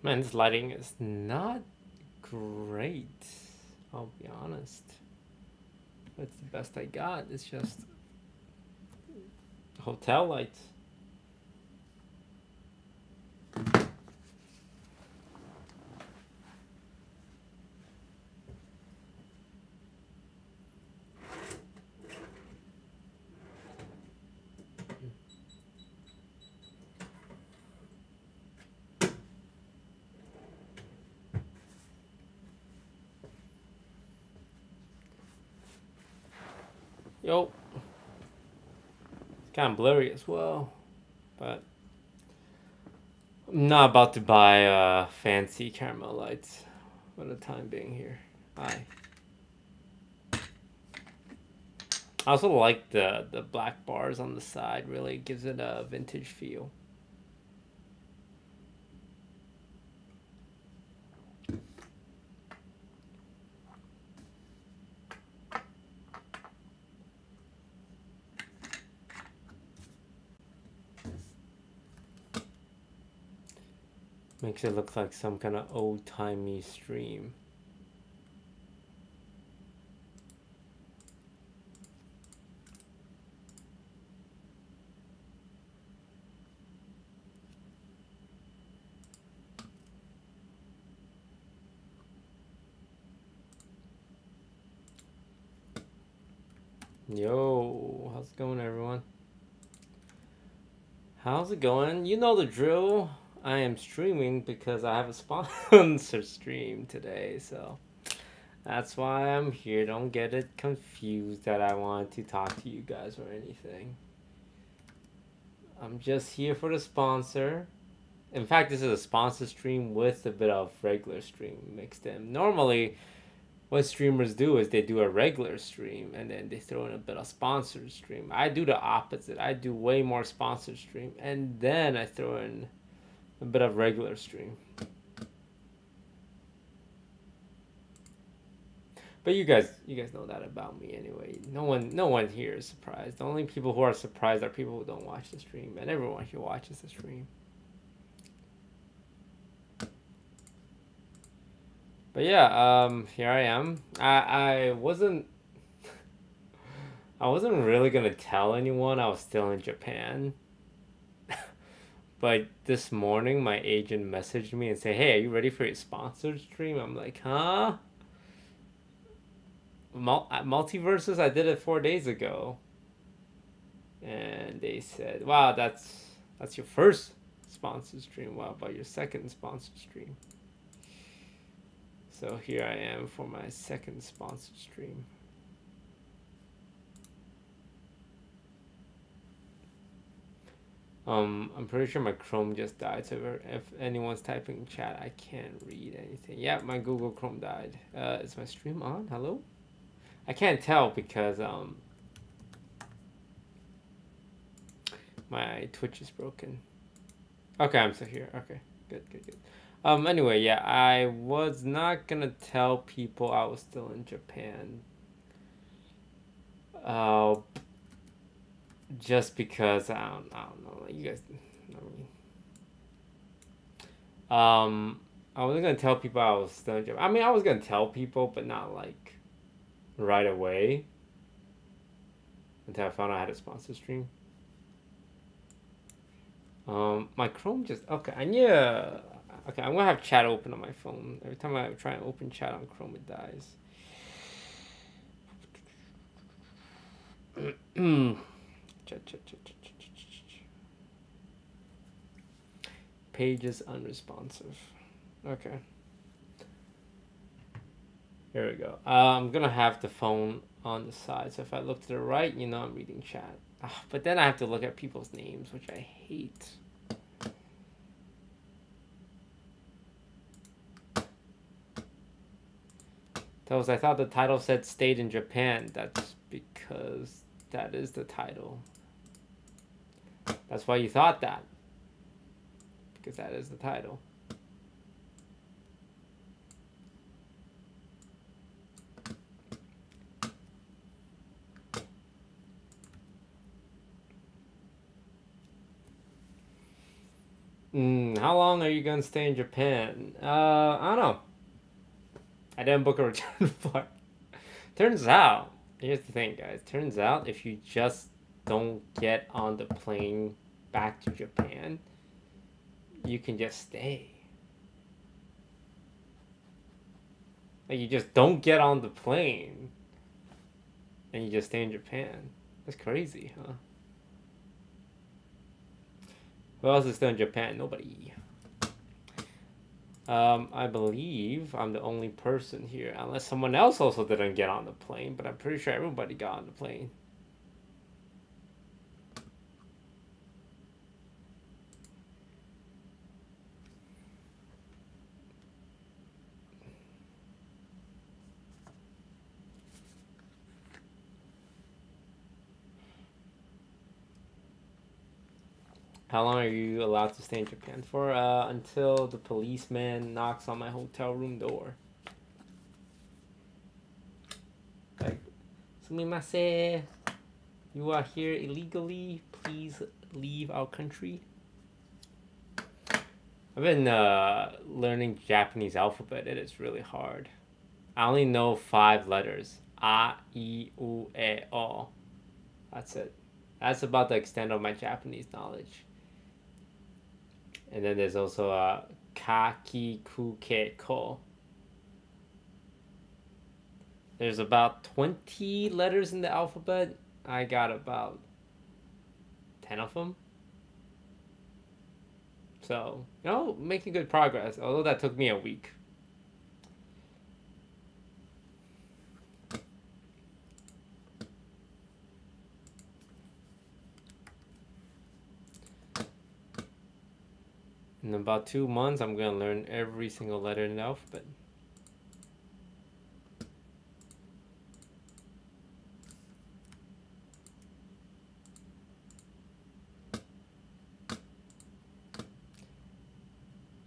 Man, this lighting is not great, I'll be honest. That's the best I got. It's just hotel lights. Yo, it's kind of blurry as well, but I'm not about to buy fancy caramel lights for the time being here. I also like the black bars on the side, really gives it a vintage feel. Makes it look like some kind of old-timey stream. Yo, how's it going, everyone? How's it going? You know the drill. I am streaming because I have a sponsor stream today, so that's why I'm here. Don't get it confused that I wanted to talk to you guys or anything. I'm just here for the sponsor. In fact, this is a sponsor stream with a bit of regular stream mixed in. Normally, what streamers do is they do a regular stream and then they throw in a bit of sponsored stream. I do the opposite. I do way more sponsored stream and then I throw in a bit of regular stream. But you guys know that about me anyway. No one here is surprised. The only people who are surprised are people who don't watch the stream, and everyone here watches the stream. But yeah, here I am. I wasn't really gonna tell anyone I was still in Japan. But this morning, my agent messaged me and said, "Hey, are you ready for your sponsored stream?" I'm like, "Huh? MultiVersus? I did it 4 days ago." And they said, "Wow, that's your first sponsored stream. Wow, but your second sponsored stream." So here I am for my second sponsored stream. I'm pretty sure my Chrome just died, so if anyone's typing in chat, I can't read anything. Yeah, my Google Chrome died. Is my stream on? Hello? I can't tell because my Twitch is broken. Okay, I'm still here. Okay, good. Anyway, yeah, I was not gonna tell people I was still in Japan. Just because I don't know, like, you guys, I mean, I wasn't gonna tell people I was still in Japan. I mean, I was gonna tell people, but not like right away. Until I found out I had a sponsor stream. My Chrome just okay. I need a, okay. I'm gonna have chat open on my phone. Every time I try and open chat on Chrome, it dies. Page is unresponsive. Okay. Here we go. I'm gonna have the phone on the side, so if I look to the right, you know I'm reading chat. But then I have to look at people's names, which I hate. Toast, I thought the title said "Stayed in Japan." That's because that is the title. That's why you thought that. Because that is the title. How long are you gonna stay in Japan? I don't know. I didn't book a return flight. Turns out, here's the thing, guys. Turns out if you just don't get on the plane back to Japan, you can just stay. Like, you just don't get on the plane and you just stay in Japan. That's crazy, huh? Who else is still in Japan? Nobody. I believe I'm the only person here, unless someone else also didn't get on the plane, but I'm pretty sure everybody got on the plane. How long are you allowed to stay in Japan for? Until the policeman knocks on my hotel room door. Like, Sumimasen, you are here illegally. Please leave our country. I've been learning Japanese alphabet. It is really hard. I only know 5 letters. A, I, U, E, O. That's it. That's about the extent of my Japanese knowledge. And then there's also a ka, ki, ku, ke, ko. There's about 20 letters in the alphabet. I got about 10 of them. So, you know, making good progress, although that took me a week. In about 2 months, I'm gonna learn every single letter in the alphabet.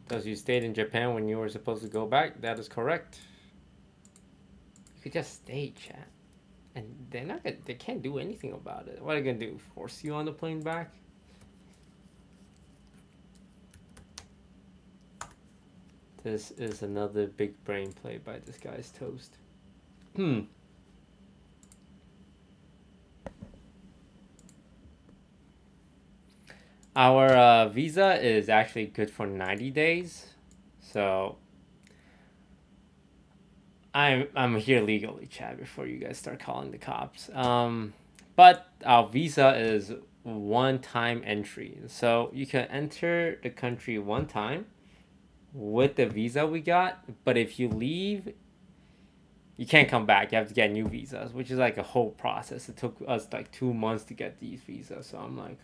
Because you stayed in Japan when you were supposed to go back, that is correct. You could just stay, chat. And they're not gonna, they can't do anything about it. What are they gonna do? Force you on the plane back? This is another big brain play by DisguisedToast. Our visa is actually good for 90 days. So I'm here legally, chat, before you guys start calling the cops. But our visa is one-time entry. So you can enter the country one time with the visa we got, but if you leave, you can't come back. You have to get new visas, which is like a whole process. It took us like 2 months to get these visas, so I'm like,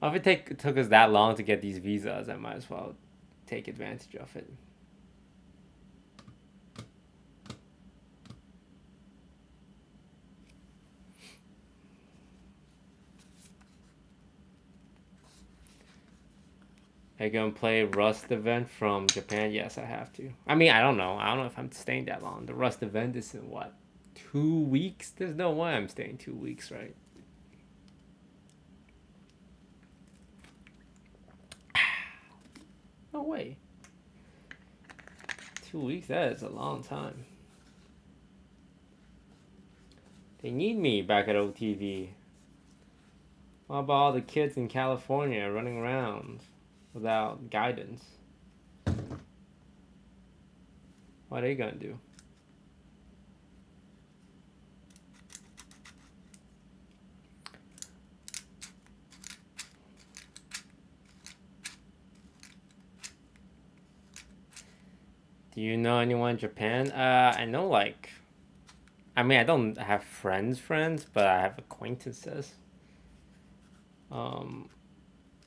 well, if it took us that long to get these visas, I might as well take advantage of it. Are you gonna play Rust event from Japan? Yes, I have to. I mean, I don't know. I don't know if I'm staying that long. The Rust event is in what, 2 weeks? There's no way I'm staying 2 weeks, right? No way. 2 weeks, that is a long time. They need me back at OTV. What about all the kids in California running around without guidance? What are they gonna do? Do you know anyone in Japan? I know, like, I mean, I don't have friends, but I have acquaintances.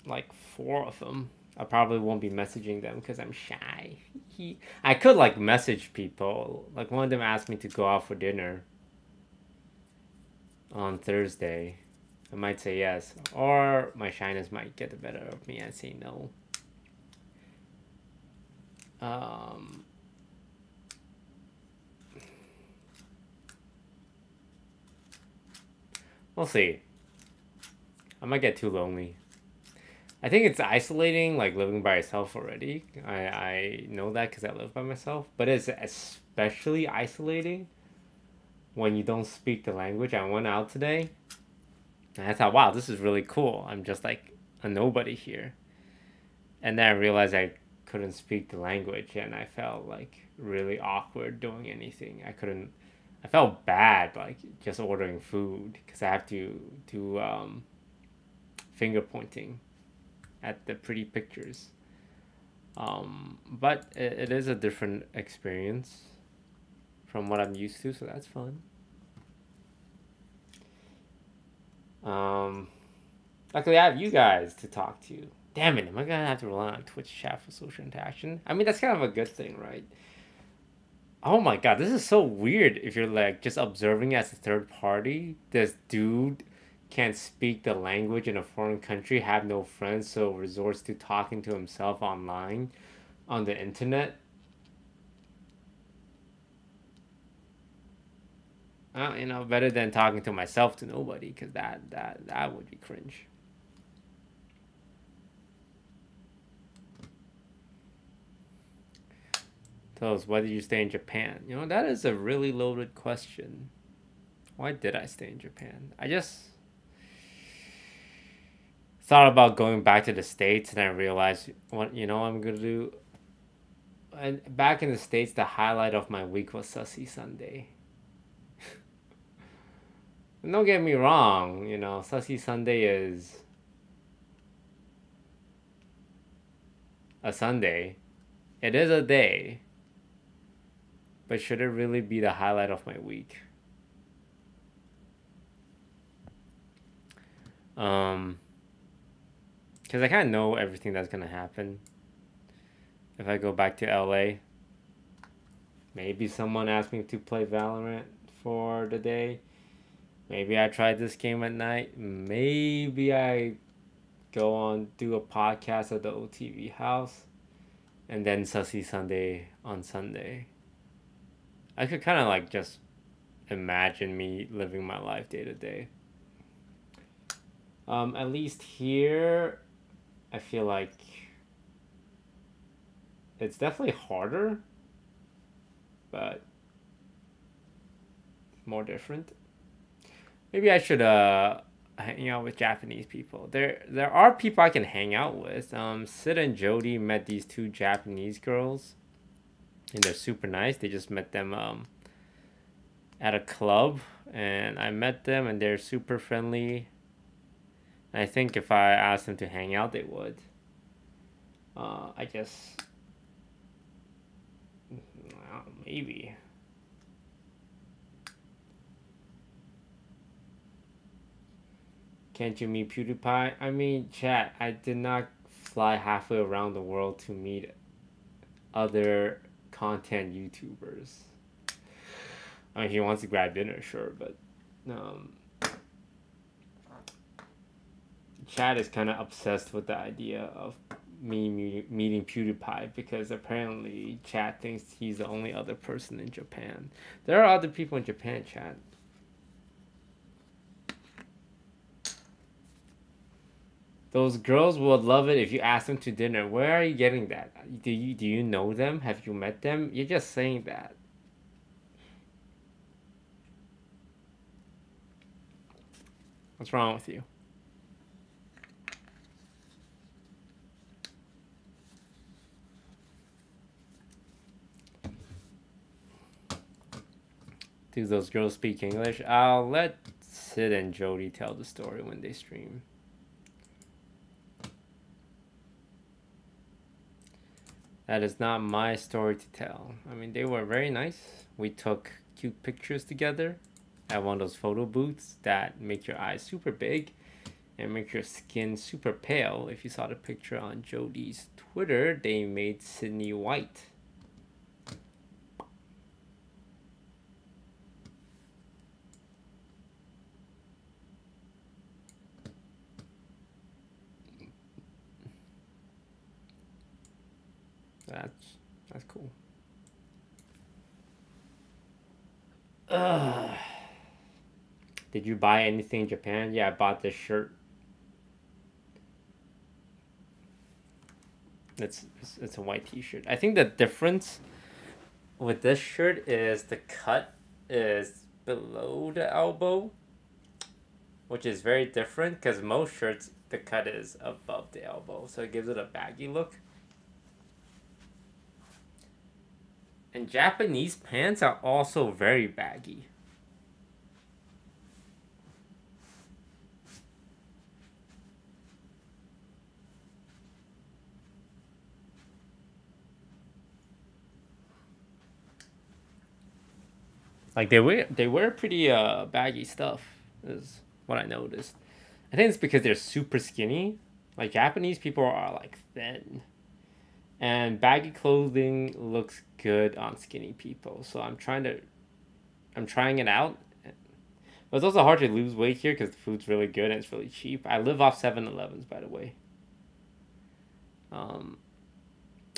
Like 4 of them. I probably won't be messaging them because I'm shy. I could like message people. Like one of them asked me to go out for dinner on Thursday. I might say yes, or my shyness might get the better of me and say no. We'll see. I might get too lonely. I think it's isolating, like living by yourself already. I know that because I live by myself, but it's especially isolating when you don't speak the language. I went out today and I thought, wow, this is really cool. I'm just like a nobody here. And then I realized I couldn't speak the language and I felt like really awkward doing anything. I felt bad, like just ordering food because I have to do finger pointing at the pretty pictures. But it is a different experience from what I'm used to, so that's fun. Luckily I have you guys to talk to. Damn it, am I gonna have to rely on Twitch chat for social interaction? I mean, that's kind of a good thing, right? Oh my god, this is so weird if you're like just observing as a third party. This dude can't speak the language in a foreign country, have no friends, so resorts to talking to himself online on the internet. You know, better than talking to myself to nobody, because that would be cringe. Tell us, why did you stay in Japan? You know, that is a really loaded question. Why did I stay in Japan? I just thought about going back to the States, and I realized what, you know what I'm gonna do. And back in the States, the highlight of my week was Sushi Sunday. Don't get me wrong, you know, Sushi Sunday is a Sunday. It is a day. But should it really be the highlight of my week? Because I kind of know everything that's going to happen. If I go back to LA, maybe someone asked me to play Valorant for the day. Maybe I try this game at night. Maybe I go on, do a podcast at the OTV house. And then Sushi Sunday on Sunday. I could kind of like just imagine me living my life day to day. At least here, I feel like it's definitely harder, but more different. Maybe I should hang out with Japanese people. There are people I can hang out with. Sid and Jody met these two Japanese girls, and they're super nice. They just met them at a club, and I met them, and they're super friendly. I think if I asked them to hang out, they would. I guess, well, maybe. Can't you meet PewDiePie? I mean, chat, I did not fly halfway around the world to meet other content YouTubers. I mean, he wants to grab dinner, sure, but Chad is kind of obsessed with the idea of me meeting PewDiePie because apparently Chad thinks he's the only other person in Japan. There are other people in Japan, Chad. Those girls would love it if you asked them to dinner. Where are you getting that? Do you know them? Have you met them? You're just saying that. What's wrong with you? Do those girls speak English? I'll let Sid and Jody tell the story when they stream. That is not my story to tell. I mean, they were very nice. We took cute pictures together at one of those photo booths that make your eyes super big and make your skin super pale. If you saw the picture on Jody's Twitter, they made Sydney white. That's cool. Did you buy anything in Japan? Yeah, I bought this shirt. It's a white t-shirt. I think the difference with this shirt is the cut is below the elbow, which is very different because most shirts the cut is above the elbow, so it gives it a baggy look. And Japanese pants are also very baggy. Like they wear pretty baggy stuff is what I noticed. I think it's because they're super skinny. Like Japanese people are like thin, and baggy clothing looks good on skinny people. So I'm trying it out. But it's also hard to lose weight here because the food's really good and it's really cheap. I live off 7-Elevens, by the way.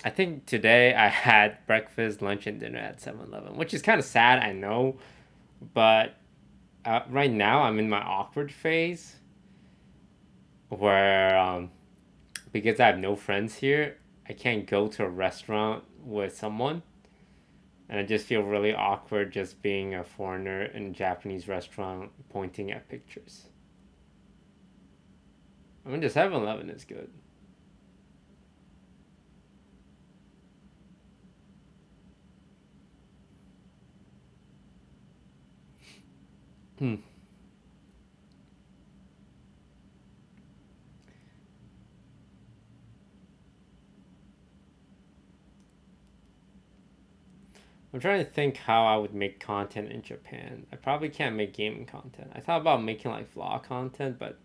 I think today I had breakfast, lunch, and dinner at 7-Eleven, which is kind of sad, I know. But right now I'm in my awkward phase where because I have no friends here, I can't go to a restaurant with someone. And I just feel really awkward just being a foreigner in a Japanese restaurant pointing at pictures. I mean, the 7-Eleven is good. I'm trying to think how I would make content in Japan. I probably can't make gaming content. I thought about making like vlog content, but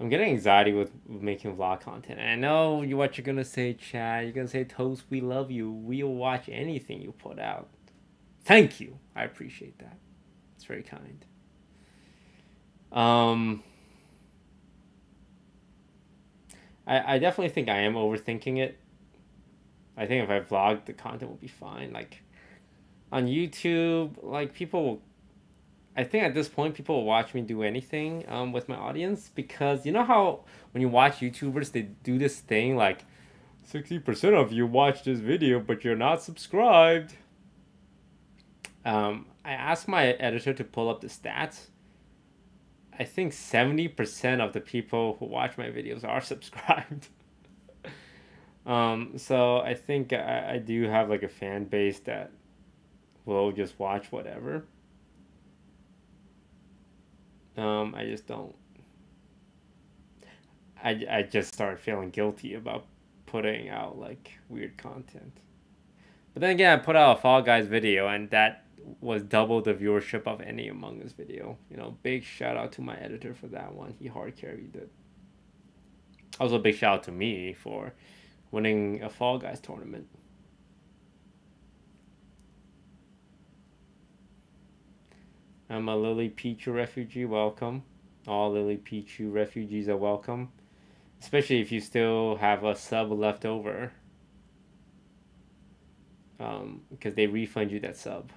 I'm getting anxiety with making vlog content. And I know what you're gonna say, Chad. You're gonna say, Toast, we love you. We'll watch anything you put out. Thank you. I appreciate that. It's very kind. I definitely think I am overthinking it. I think if I vlog, the content will be fine. Like on YouTube, like people will, I think at this point people will watch me do anything with my audience, because you know how when you watch YouTubers, they do this thing like 60% of you watch this video but you're not subscribed. I asked my editor to pull up the stats. I think 70% of the people who watch my videos are subscribed. So I think I do have like a fan base that will just watch whatever. I just don't. I just start feeling guilty about putting out like weird content. But then again, I put out a Fall Guys video and that was double the viewership of any Among Us video. You know, big shout out to my editor for that one. He hard carried it. Also, big shout out to me for winning a Fall Guys tournament. I'm a Lily Pichu refugee. Welcome. All Lily Pichu refugees are welcome, especially if you still have a sub left over, because they refund you that sub.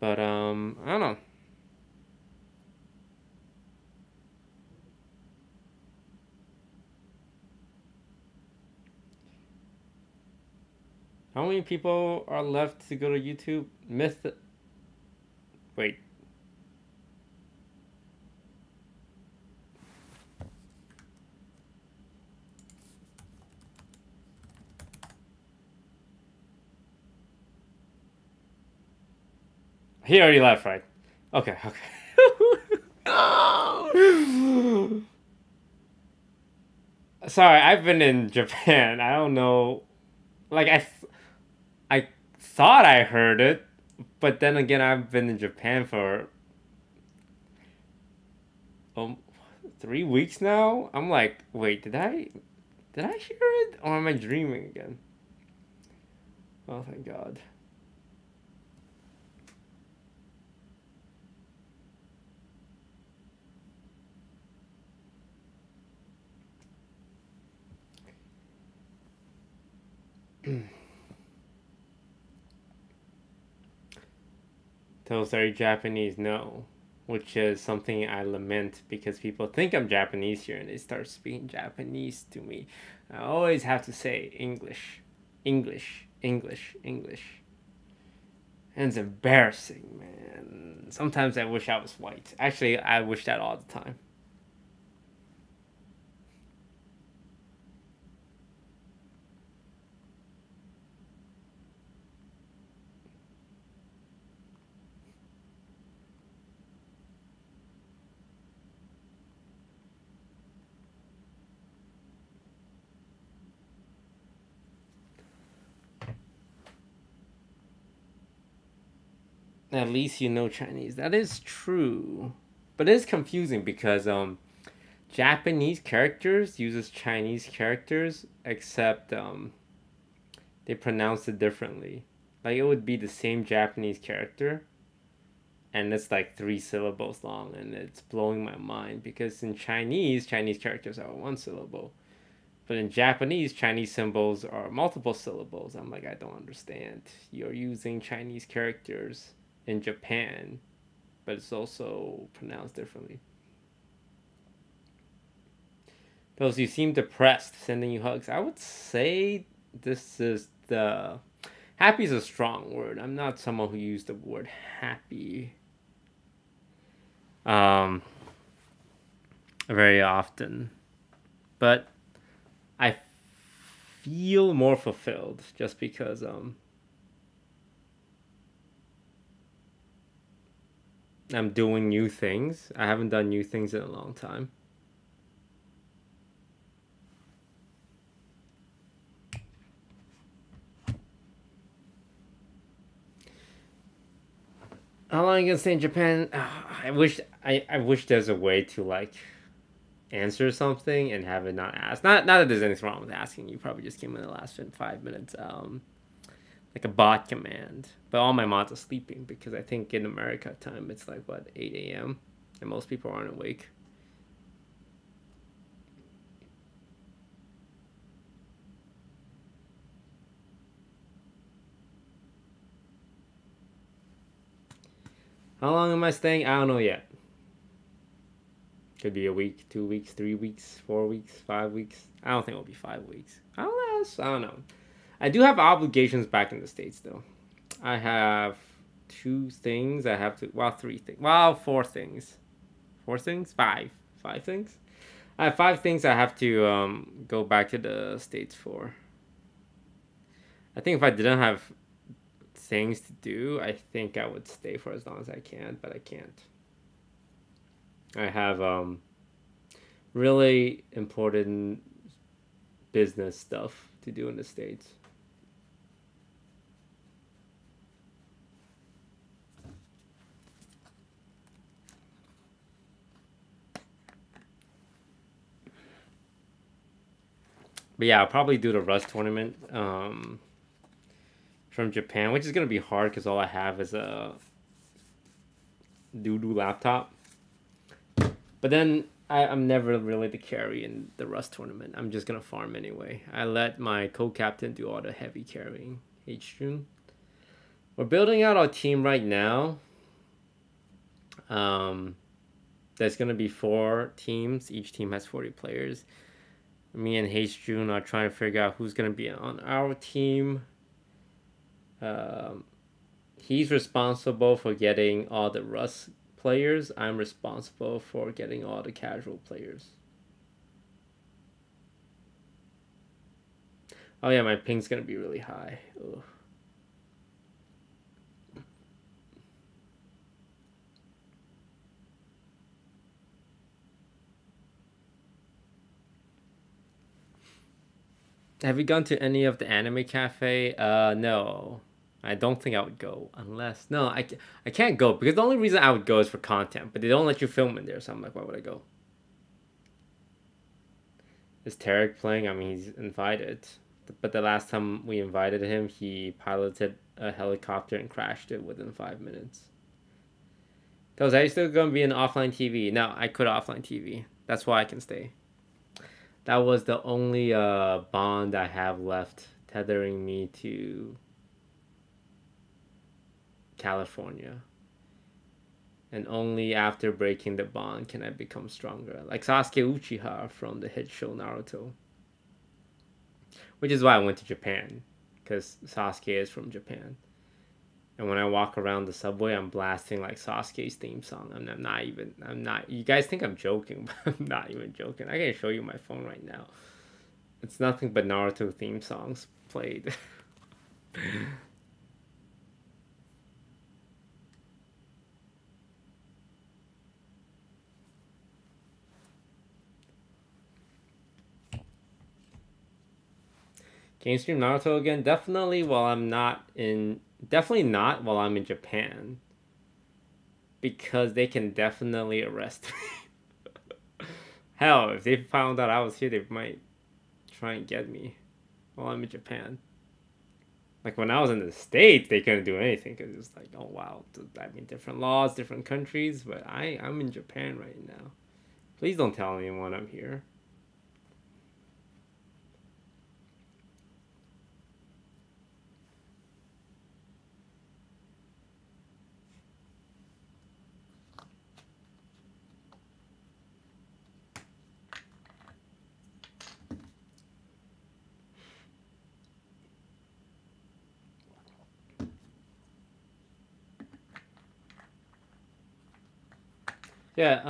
But, I don't know. How many people are left to go to YouTube? Wait. He already left, right? Okay, okay. Sorry, I've been in Japan. I don't know. Like, I thought I heard it, but then again, I've been in Japan for 3 weeks now. I'm like, wait, did I hear it? Or am I dreaming again? Oh, thank God. Toast, are you Japanese? No. which is something I lament because people think I'm Japanese here and they start speaking Japanese to me. I always have to say English, English, English, English. And it's embarrassing, man. Sometimes I wish I was white. Actually, I wish that all the time. At least you know Chinese. That is true. But it is confusing because Japanese characters uses Chinese characters, except they pronounce it differently. Like it would be the same Japanese character and it's like 3 syllables long and it's blowing my mind because in Chinese, Chinese characters are 1 syllable. But in Japanese, Chinese symbols are multiple syllables. I'm like, I don't understand. You're using Chinese characters in Japan, but it's also pronounced differently. Those, you seem depressed, sending you hugs. I would say this is the... Happy is a strong word. I'm not someone who used the word happy very often, but I feel more fulfilled just because I'm doing new things. I haven't done new things in a long time. How long are you gonna stay in Japan? I wish there's a way to like answer something and have it not asked. Not that there's anything wrong with asking. You probably just came in the last 5 minutes. Like a bot command. But all my mods are sleeping because I think in America time it's like, what, 8 a.m.? And most people aren't awake. How long am I staying? I don't know yet. Could be a week, 2 weeks, 3 weeks, 4 weeks, 5 weeks. I don't think it'll be 5 weeks. I don't know. I do have obligations back in the States, though. I have 2 things I have to... Well, 3 things. Well, 4 things. 4 things? 5. 5 things? I have 5 things I have to go back to the States for. I think if I didn't have things to do, I think I would stay for as long as I can, but I can't. I have really important business stuff to do in the States. But yeah, I'll probably do the Rust tournament from Japan, which is going to be hard because all I have is a doo-doo laptop. But then I'm never really the carry in the Rust tournament. I'm just going to farm anyway. I let my co-captain do all the heavy carrying. HJune. We're building out our team right now. There's going to be 4 teams. Each team has 40 players. Me and HJune are trying to figure out who's going to be on our team. He's responsible for getting all the Rust players. I'm responsible for getting all the casual players. Oh yeah, my ping's gonna be really high. Ugh. Have you gone to any of the anime cafe? No. I don't think I would go unless... No, I can't go because the only reason I would go is for content, but they don't let you film in there, so I'm like, why would I go? Is Tarek playing? I mean, he's invited. But the last time we invited him, he piloted a helicopter and crashed it within 5 minutes. Because I still going to be in offline TV. No, I quit offline TV. That's why I can stay. That was the only bond I have left tethering me to California. And only after breaking the bond can I become stronger. Like Sasuke Uchiha from the hit show Naruto. Which is why I went to Japan. Because Sasuke is from Japan. And when I walk around the subway, I'm blasting like Sasuke's theme song. I'm not even, you guys think I'm joking, but I'm not even joking. I can show you my phone right now. It's nothing but Naruto theme songs played. Can you stream Naruto again? Definitely while I'm not in... Definitely not while I'm in Japan. Because they can definitely arrest me. Hell, if they found out I was here, they might try and get me while I'm in Japan. Like, when I was in the States, they couldn't do anything. Because it was like, oh, wow. I mean, different laws, different countries. But I'm in Japan right now. Please don't tell anyone I'm here. Yeah,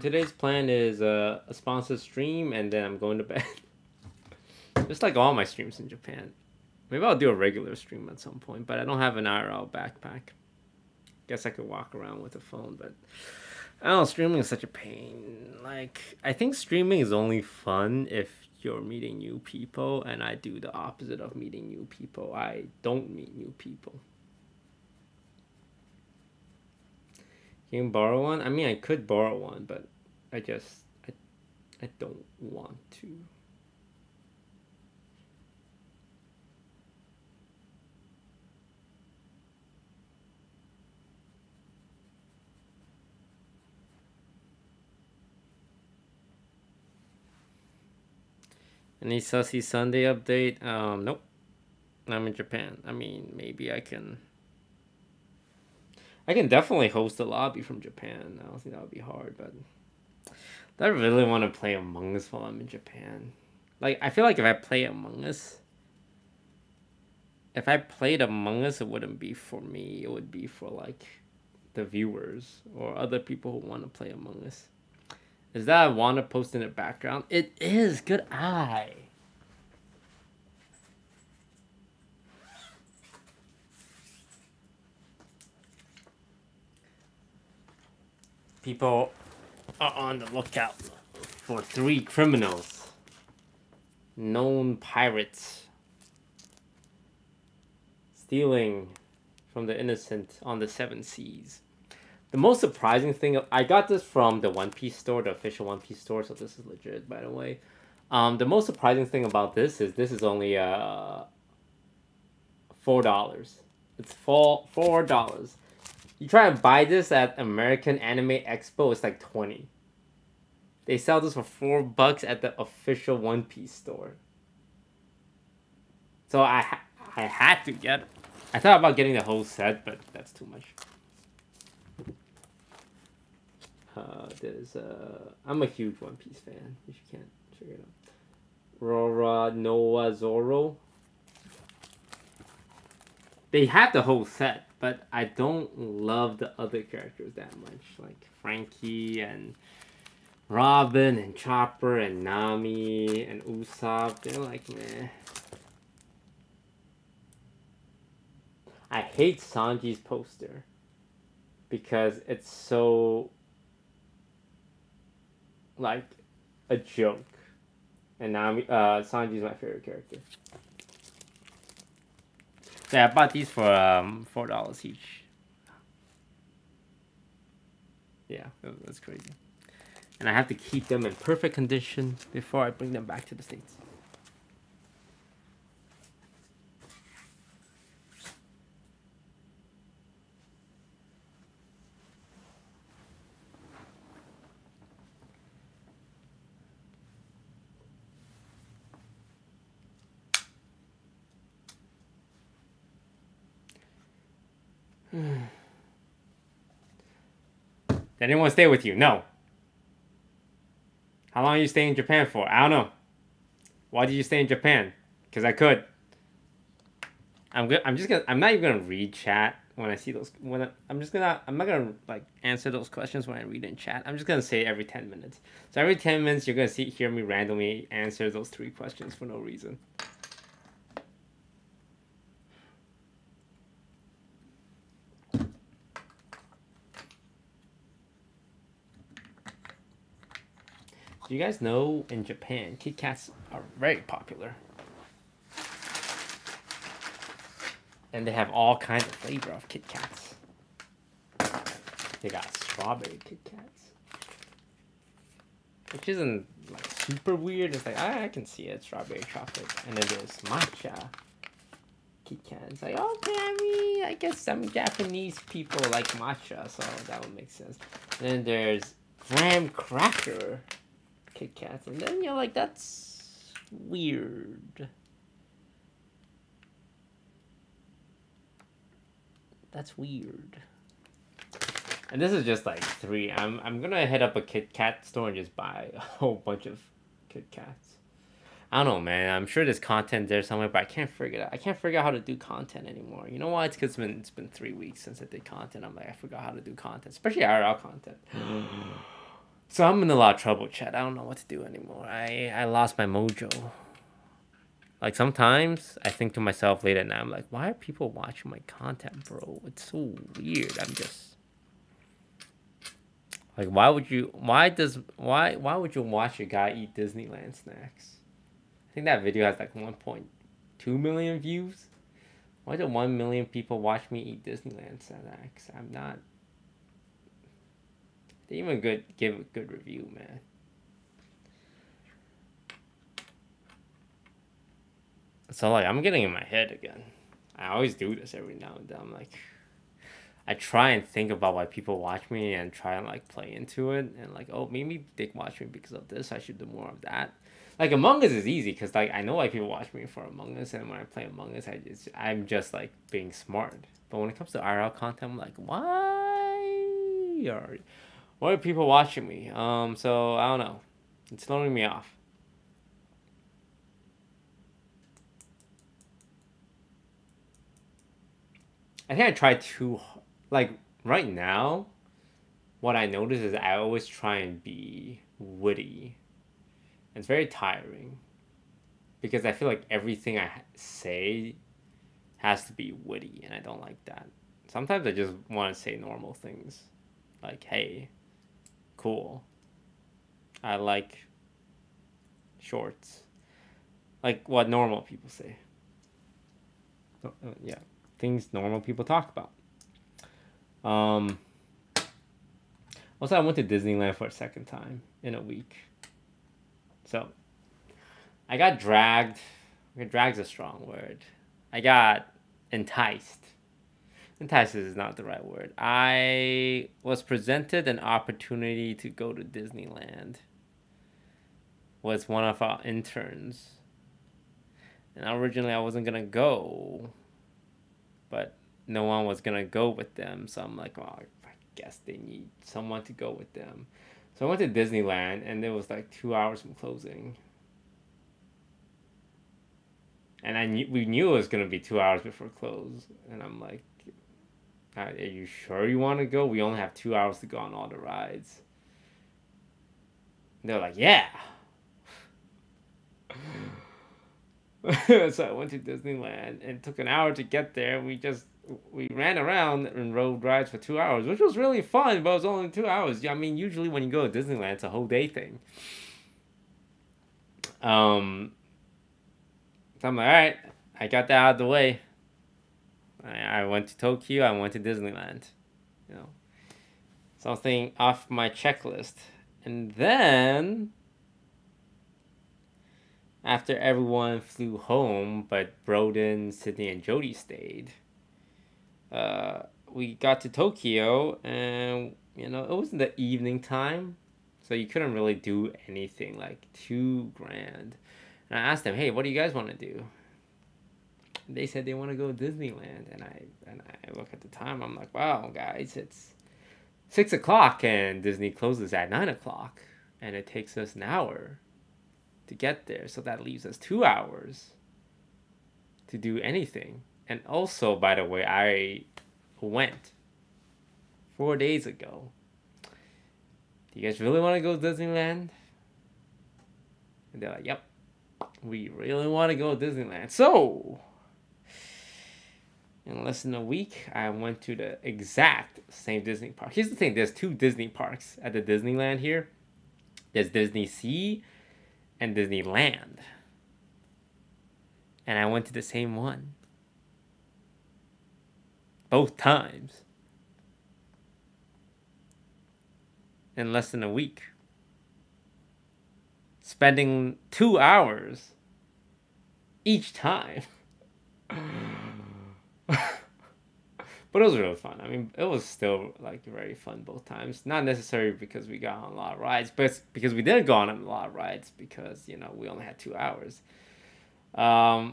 today's plan is a sponsored stream, and then I'm going to bed. Just like all my streams in Japan. Maybe I'll do a regular stream at some point, but I don't have an IRL backpack. Guess I could walk around with a phone, but... I don't know, streaming is such a pain. Like, I think streaming is only fun if you're meeting new people, and I do the opposite of meeting new people. I don't meet new people. Can you borrow one? I mean, I could borrow one, but I just, I don't want to. Any Sussy Sunday update? Nope. I'm in Japan. I mean, maybe I can definitely host a lobby from Japan. I don't think that would be hard, but I really want to play Among Us while I'm in Japan. Like, I feel like if I play Among Us, if I played Among Us, it wouldn't be for me. It would be for, like, the viewers or other people who want to play Among Us. Is that Iwana post in the background? It is. Good eye. People are on the lookout for 3 criminals, known pirates, stealing from the innocent on the 7 seas. The most surprising thing, I got this from the One Piece store, the official One Piece store, so this is legit, by the way. The most surprising thing about this is only $4. It's $4. You try and buy this at American Anime Expo, it's like 20. They sell this for $4 at the official One Piece store. So I had to get it. I thought about getting the whole set, but that's too much. I'm a huge One Piece fan, if you can't figure it out. Rora Noa Zoro. They have the whole set. But I don't love the other characters that much, like Frankie and Robin and Chopper and Nami and Usopp. They're like, meh. I hate Sanji's poster because it's so, like, a joke. And Nami, Sanji's my favorite character. Yeah, I bought these for $4 each. Yeah, that's crazy. And I have to keep them in perfect condition before I bring them back to the States. They didn't want to stay with you. No. How long are you staying in Japan for? I don't know. Why did you stay in Japan? Because I could. I'm not even gonna read chat when I see those. I'm not gonna like answer those questions when I read in chat. I'm just gonna say every 10 minutes. So every 10 minutes, you're gonna hear me randomly answer those 3 questions for no reason. Do you guys know in Japan, Kit Kats are very popular? And they have all kinds of flavor of Kit Kats. They got strawberry Kit Kats, which isn't like super weird. It's like, I can see it, strawberry chocolate. And then there's matcha Kit Kats. Like, okay, I mean, I guess some Japanese people like matcha, so that would make sense. And then there's graham cracker Kit Kats. And then you're like, that's weird. That's weird. And this is just like 3. I'm gonna head up a Kit Kat store and just buy a whole bunch of Kit Kats. I don't know, man. I'm sure there's content there somewhere, but I can't figure it out. I can't figure out how to do content anymore. You know why? It's because it's been 3 weeks since I did content. I'm like, I forgot how to do content, especially IRL content. So I'm in a lot of trouble, chat. I don't know what to do anymore. I lost my mojo. Like, sometimes I think to myself late at night, I'm like, why are people watching my content, bro? It's so weird. I'm just like, why would you watch a guy eat Disneyland snacks? I think that video has like 1.2 million views. Why do 1 million people watch me eat Disneyland snacks? I'm not. They even give a good review, man. So, like, I'm getting in my head again. I always do this every now and then. I'm like, I try and think about why people watch me and try and, like, play into it. And, like, oh, maybe they watch me because of this. I should do more of that. Like, Among Us is easy because, like, I know why people watch me for Among Us. And when I play Among Us, I'm just, like, being smart. But when it comes to IRL content, I'm like, why are people watching me? So, I don't know. It's throwing me off. I think I try too, like, right now, what I notice is I always try and be witty. It's very tiring because I feel like everything I say has to be witty, and I don't like that. Sometimes I just want to say normal things like, hey, cool, I like shorts, like what normal people say. Yeah. Things normal people talk about. Also, I went to Disneyland for a second time in a week. So, I got dragged. Drag's a strong word. I got enticed. Enticed is not the right word. I was presented an opportunity to go to Disneyland with one of our interns. And originally, I wasn't going to go. But no one was going to go with them. So I'm like, well, I guess they need someone to go with them. So I went to Disneyland and it was like 2 hours from closing. And we knew it was going to be 2 hours before close. And I'm like, are you sure you want to go? We only have 2 hours to go on all the rides. They're like, yeah. So I went to Disneyland and it took an hour to get there. We ran around and rode rides for 2 hours, which was really fun, but it was only 2 hours. I mean, usually when you go to Disneyland, it's a whole day thing. So I'm like, all right, I got that out of the way. I went to Tokyo. I went to Disneyland. You know, something off my checklist. And then, after everyone flew home, but Broden, Sydney, and Jody stayed, we got to Tokyo, and, you know, it was in the evening time, so you couldn't really do anything, like, too grand. And I asked them, hey, what do you guys want to do? And they said they want to go to Disneyland, and I look at the time, I'm like, wow, guys, it's 6 o'clock and Disney closes at 9 o'clock, and it takes us an hour to get there. So that leaves us 2 hours to do anything. And also, by the way, I went 4 days ago. Do you guys really want to go to Disneyland? And they're like, yep, we really want to go to Disneyland. So in less than a week, I went to the exact same Disney park. Here's the thing. There's two Disney parks at the Disneyland here. There's Disney Sea and Disneyland. And I went to the same one. Both times. In less than a week. Spending 2 hours each time. But it was really fun. I mean, it was still like very fun both times. Not necessarily because we got on a lot of rides, but because we didn't go on a lot of rides because, you know, we only had 2 hours. But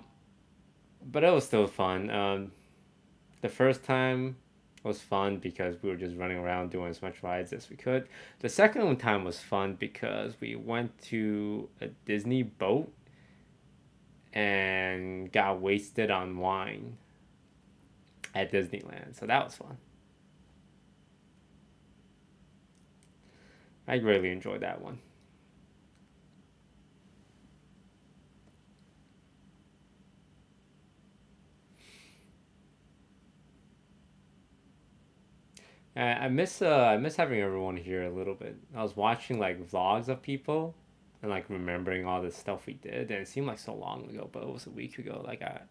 it was still fun. The first time was fun because we were just running around doing as much rides as we could. The second time was fun because we went to a Disney boat and got wasted on wine at Disneyland, so that was fun. I really enjoyed that one. I miss having everyone here a little bit. I was watching like vlogs of people and like remembering all the stuff we did, and it seemed like so long ago, but it was a week ago. Like I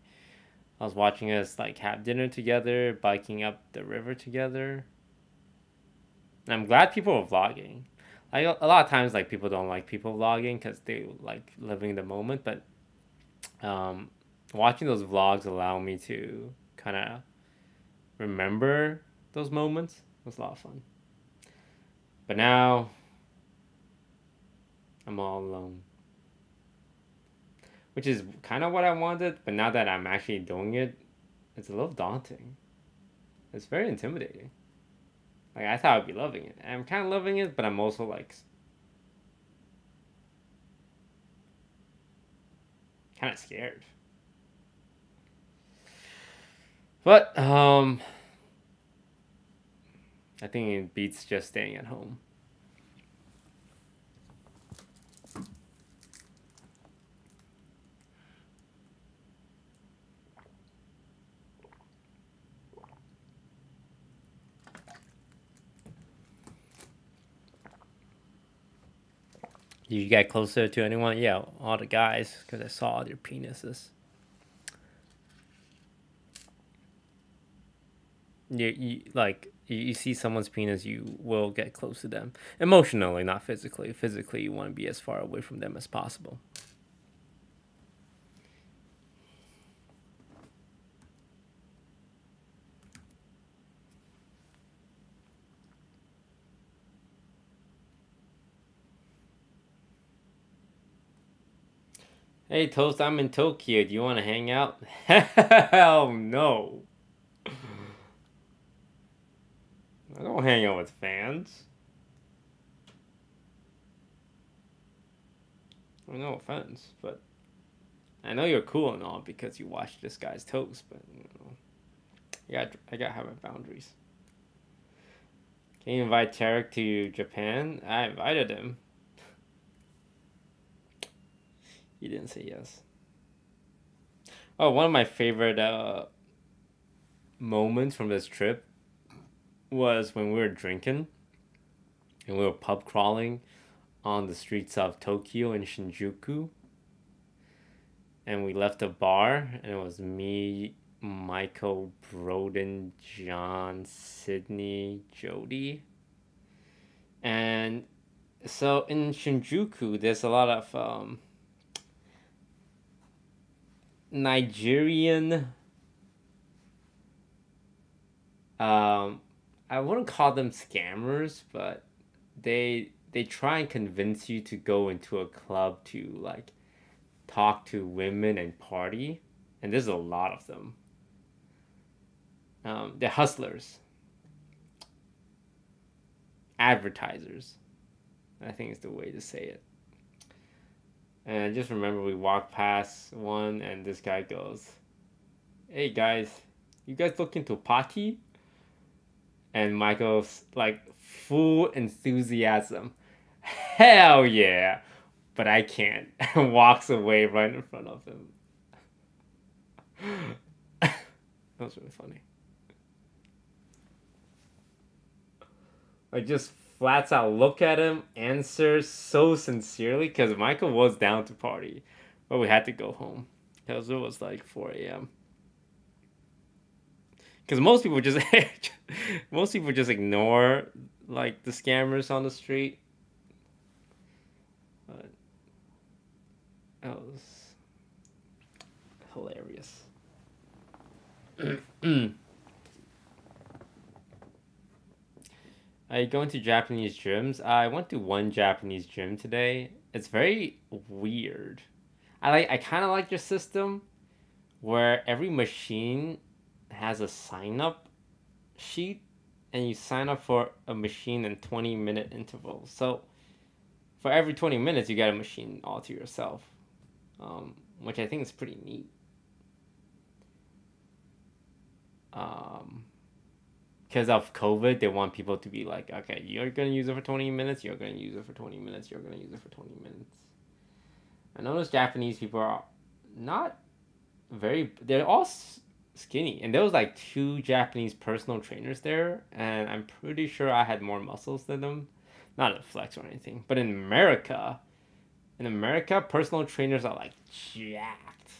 was watching us like have dinner together, biking up the river together. And I'm glad people are vlogging. Like a lot of times, like people don't like people vlogging because they like living in the moment. But watching those vlogs allow me to kind of remember those moments. It was a lot of fun. But now I'm all alone, which is kind of what I wanted, but now that I'm actually doing it, it's a little daunting. It's very intimidating. Like, I thought I'd be loving it. I'm kind of loving it, but I'm also like kind of scared. But I think it beats just staying at home. Did you get closer to anyone? Yeah, all the guys, because I saw all their penises. You like, you see someone's penis, you will get close to them. Emotionally, not physically. Physically, you want to be as far away from them as possible. Hey, Toast, I'm in Tokyo. Do you want to hang out? Hell no. I don't hang out with fans. Well, no offense, but I know you're cool and all because you watch this guy's Toast, but you know, yeah, I gotta have my boundaries. Can you invite Tarek to Japan? I invited him. He didn't say yes. Oh, one of my favorite moments from this trip was when we were drinking and we were pub crawling on the streets of Tokyo and Shinjuku. And we left a bar, and it was me, Michael, Broden, John, Sydney, Jody. And so in Shinjuku, there's a lot of Nigerian, I wouldn't call them scammers, but they try and convince you to go into a club to like talk to women and party, and there's a lot of them. They're hustlers. advertisers, I think is the way to say it. And I just remember we walked past one and this guy goes, "Hey guys, you guys looking to party?" And Michael's like full enthusiasm, "Hell yeah!" But I can't, and walks away right in front of him. That was really funny. I just flats out look at him, answer so sincerely, because Michael was down to party, but we had to go home because it was like 4 a.m. Because most people just ignore like the scammers on the street. But that was hilarious. Are you going to Japanese gyms? I went to one Japanese gym today. It's very weird. I kind of like your system where every machine has a sign-up sheet and you sign up for a machine in 20-minute intervals. So for every 20 minutes, you got a machine all to yourself, which I think is pretty neat. Because of COVID, they want people to be like, okay, you're going to use it for 20 minutes, you're going to use it for 20 minutes, you're going to use it for 20 minutes. I noticed Japanese people are not very... They're all skinny. And there was like 2 Japanese personal trainers there, and I'm pretty sure I had more muscles than them. Not a flex or anything. But in America, personal trainers are like jacked.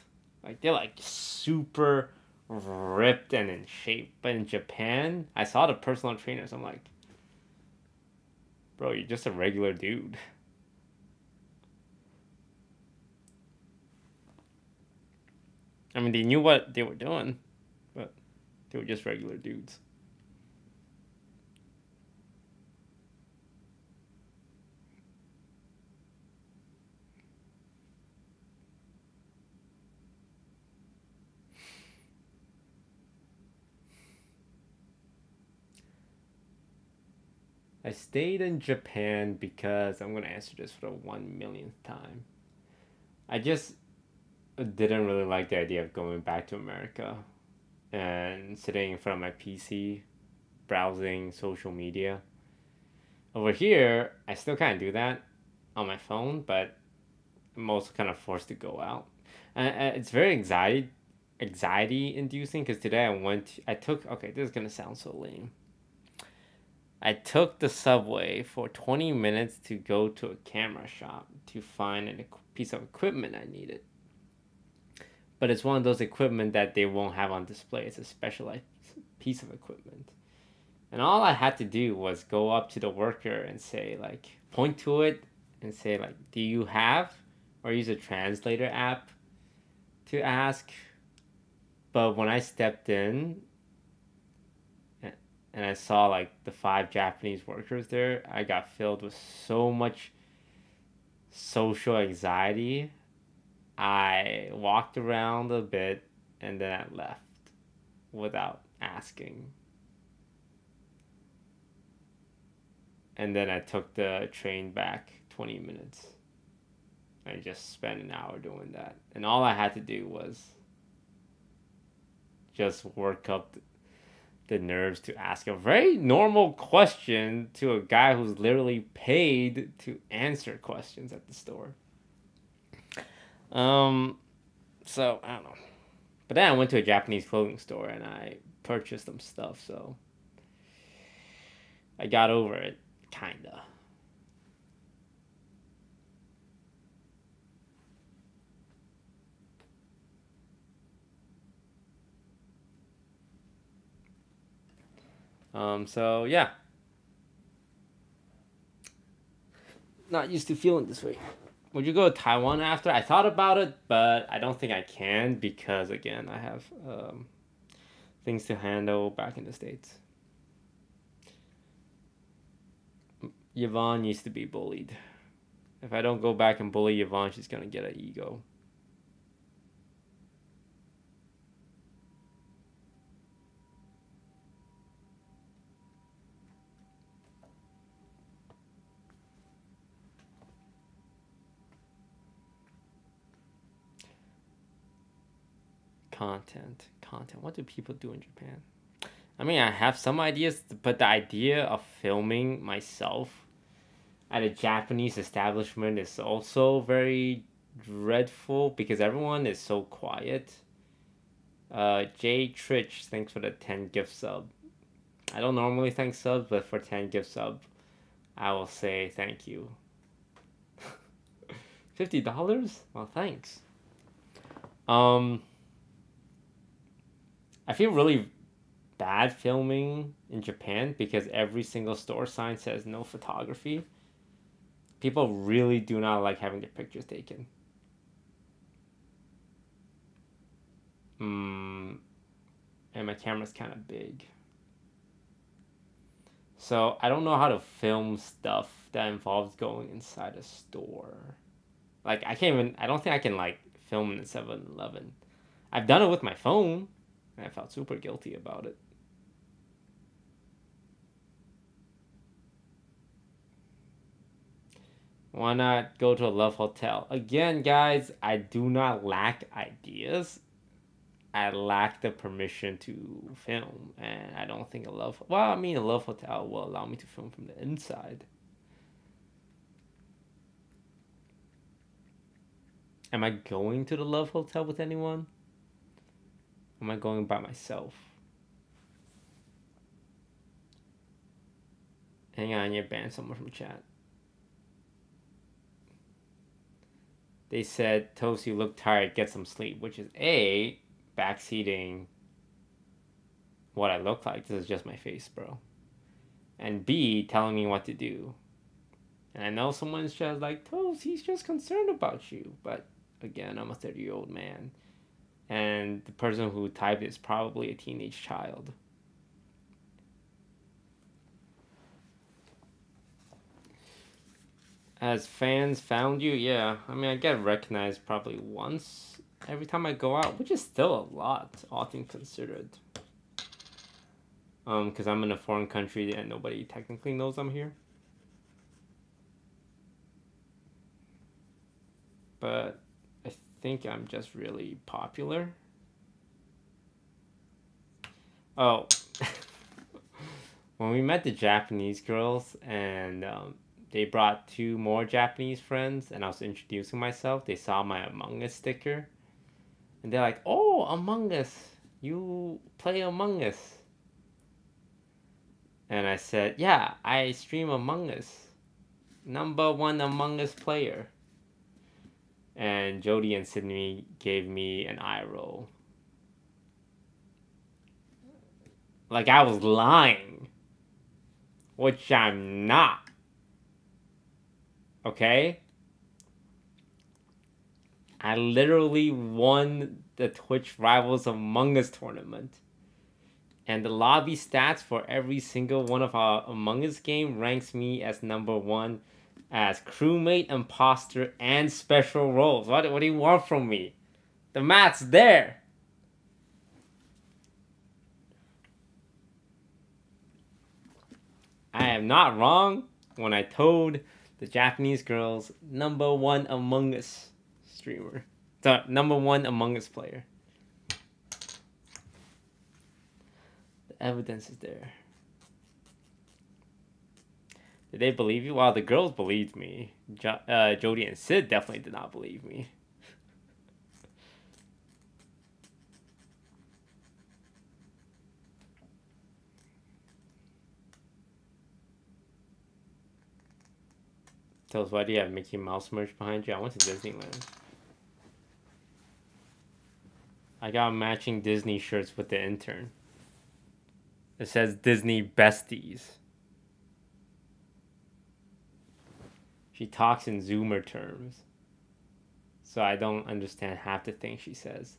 Like they're like super ripped and in shape. But in Japan, I saw the personal trainers. I'm like, bro, you're just a regular dude. I mean, they knew what they were doing, but they were just regular dudes. I stayed in Japan because I'm gonna answer this for the 1,000,000th time. I just didn't really like the idea of going back to America and sitting in front of my PC, browsing social media. Over here, I still kind of do that on my phone, but I'm also kind of forced to go out. And it's very anxiety inducing, because today I took, this is gonna sound so lame. I took the subway for 20 minutes to go to a camera shop to find a piece of equipment I needed. But it's one of those equipment that they won't have on display. It's a specialized piece of equipment. And all I had to do was go up to the worker and say, like, point to it and say, like, do you have? Or use a translator app to ask. But when I stepped in, and I saw like the 5 Japanese workers there, I got filled with so much social anxiety. I walked around a bit and then I left without asking. And then I took the train back 20 minutes. I just spent an hour doing that. And all I had to do was just work up the nerves to ask a very normal question to a guy who's literally paid to answer questions at the store. So I don't know. But then I went to a Japanese clothing store and I purchased some stuff, so I got over it, kinda. So yeah, not used to feeling this way. Would you go to Taiwan after? I thought about it, but I don't think I can because again, I have things to handle back in the States. Yvonne used to be bullied. If I don't go back and bully Yvonne, she's gonna get an ego. Content. What do people do in Japan? I mean, I have some ideas, but the idea of filming myself at a Japanese establishment is also very dreadful because everyone is so quiet. Jay Trich, thanks for the 10 gift sub. I don't normally thank subs, but for 10 gift sub, I will say thank you. $50? Well, thanks. I feel really bad filming in Japan because every single store sign says no photography. People really do not like having their pictures taken. And my camera's kind of big. So I don't know how to film stuff that involves going inside a store. Like, I can't even, I don't think I can, like, film in a 7-Eleven. I've done it with my phone, and I felt super guilty about it. Why not go to a love hotel? Again, guys, I do not lack ideas. I lack the permission to film, and I don't think a love, well, I mean, a love hotel will allow me to film from the inside. Am I going to the love hotel with anyone? Am I going by myself? Hang on, you banned someone from chat. They said, Toast, you look tired, get some sleep, which is A, backseating what I look like. This is just my face, bro. And B, telling me what to do. And I know someone's just like, Toast, he's just concerned about you, but again, I'm a 30-year-old man. And the person who typed it is probably a teenage child. As fans found you? Yeah. I mean, I get recognized probably once every time I go out, which is still a lot, all things considered. Because I'm in a foreign country and nobody technically knows I'm here. But I think I'm just really popular. Oh, when we met the Japanese girls and they brought 2 more Japanese friends and I was introducing myself, they saw my Among Us sticker and they're like, oh, Among Us, you play Among Us. And I said, yeah, I stream Among Us, #1 Among Us player. And Jody and Sydney gave me an eye roll. Like I was lying. Which I'm not. Okay? I literally won the Twitch Rivals Among Us tournament. And the lobby stats for every single one of our Among Us game ranks me as #1. As crewmate, imposter, and special roles. What do you want from me? The math's there. I am not wrong when I told the Japanese girls #1 Among Us streamer. So, #1 Among Us player. The evidence is there. Did they believe you? Well, the girls believed me. Jody and Sid definitely did not believe me. Tell us, why do you have Mickey Mouse merch behind you? I went to Disneyland. I got matching Disney shirts with the intern. It says Disney Besties. She talks in Zoomer terms, so I don't understand half the things she says.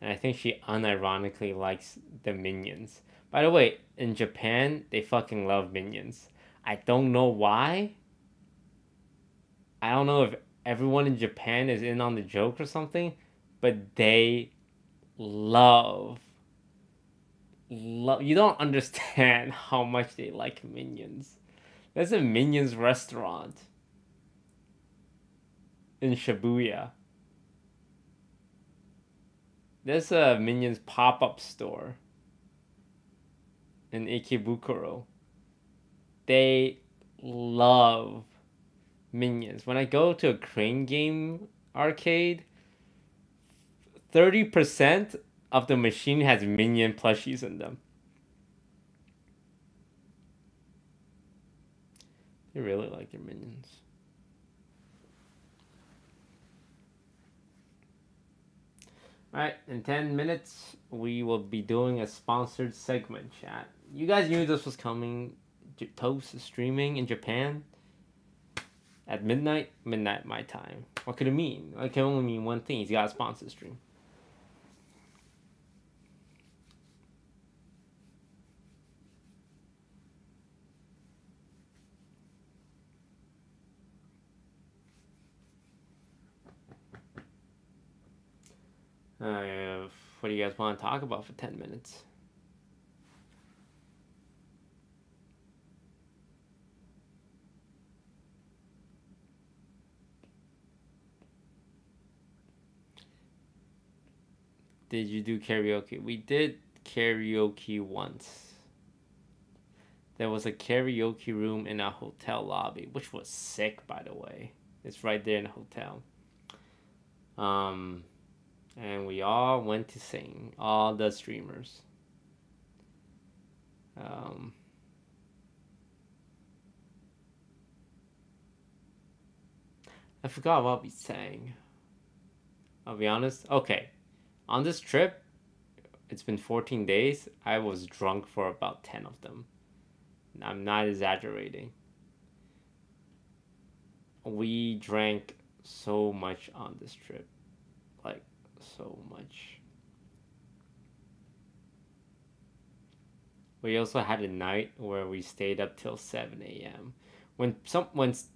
And I think she unironically likes the Minions. By the way, in Japan, they fucking love Minions. I don't know why. I don't know if everyone in Japan is in on the joke or something, but they love. You don't understand how much they like Minions. There's a Minions restaurant in Shibuya. There's a Minions pop-up store in Ikebukuro. They love Minions. When I go to a crane game arcade, 30% of the machine has Minion plushies in them. They really like their Minions. Alright, in 10 minutes, we will be doing a sponsored segment, chat. You guys knew this was coming. Toast is streaming in Japan at midnight my time. What could it mean? It can only mean one thing. He's got a sponsored stream. What do you guys want to talk about for 10 minutes? Did you do karaoke? We did karaoke once. There was a karaoke room in a hotel lobby, which was sick, by the way. It's right there in the hotel. And we all went to sing, all the streamers. I forgot what we sang. I'll be honest. Okay, on this trip, it's been 14 days. I was drunk for about 10 of them. I'm not exaggerating. We drank so much on this trip. Like, so much. We also had a night where we stayed up till 7 a.m. When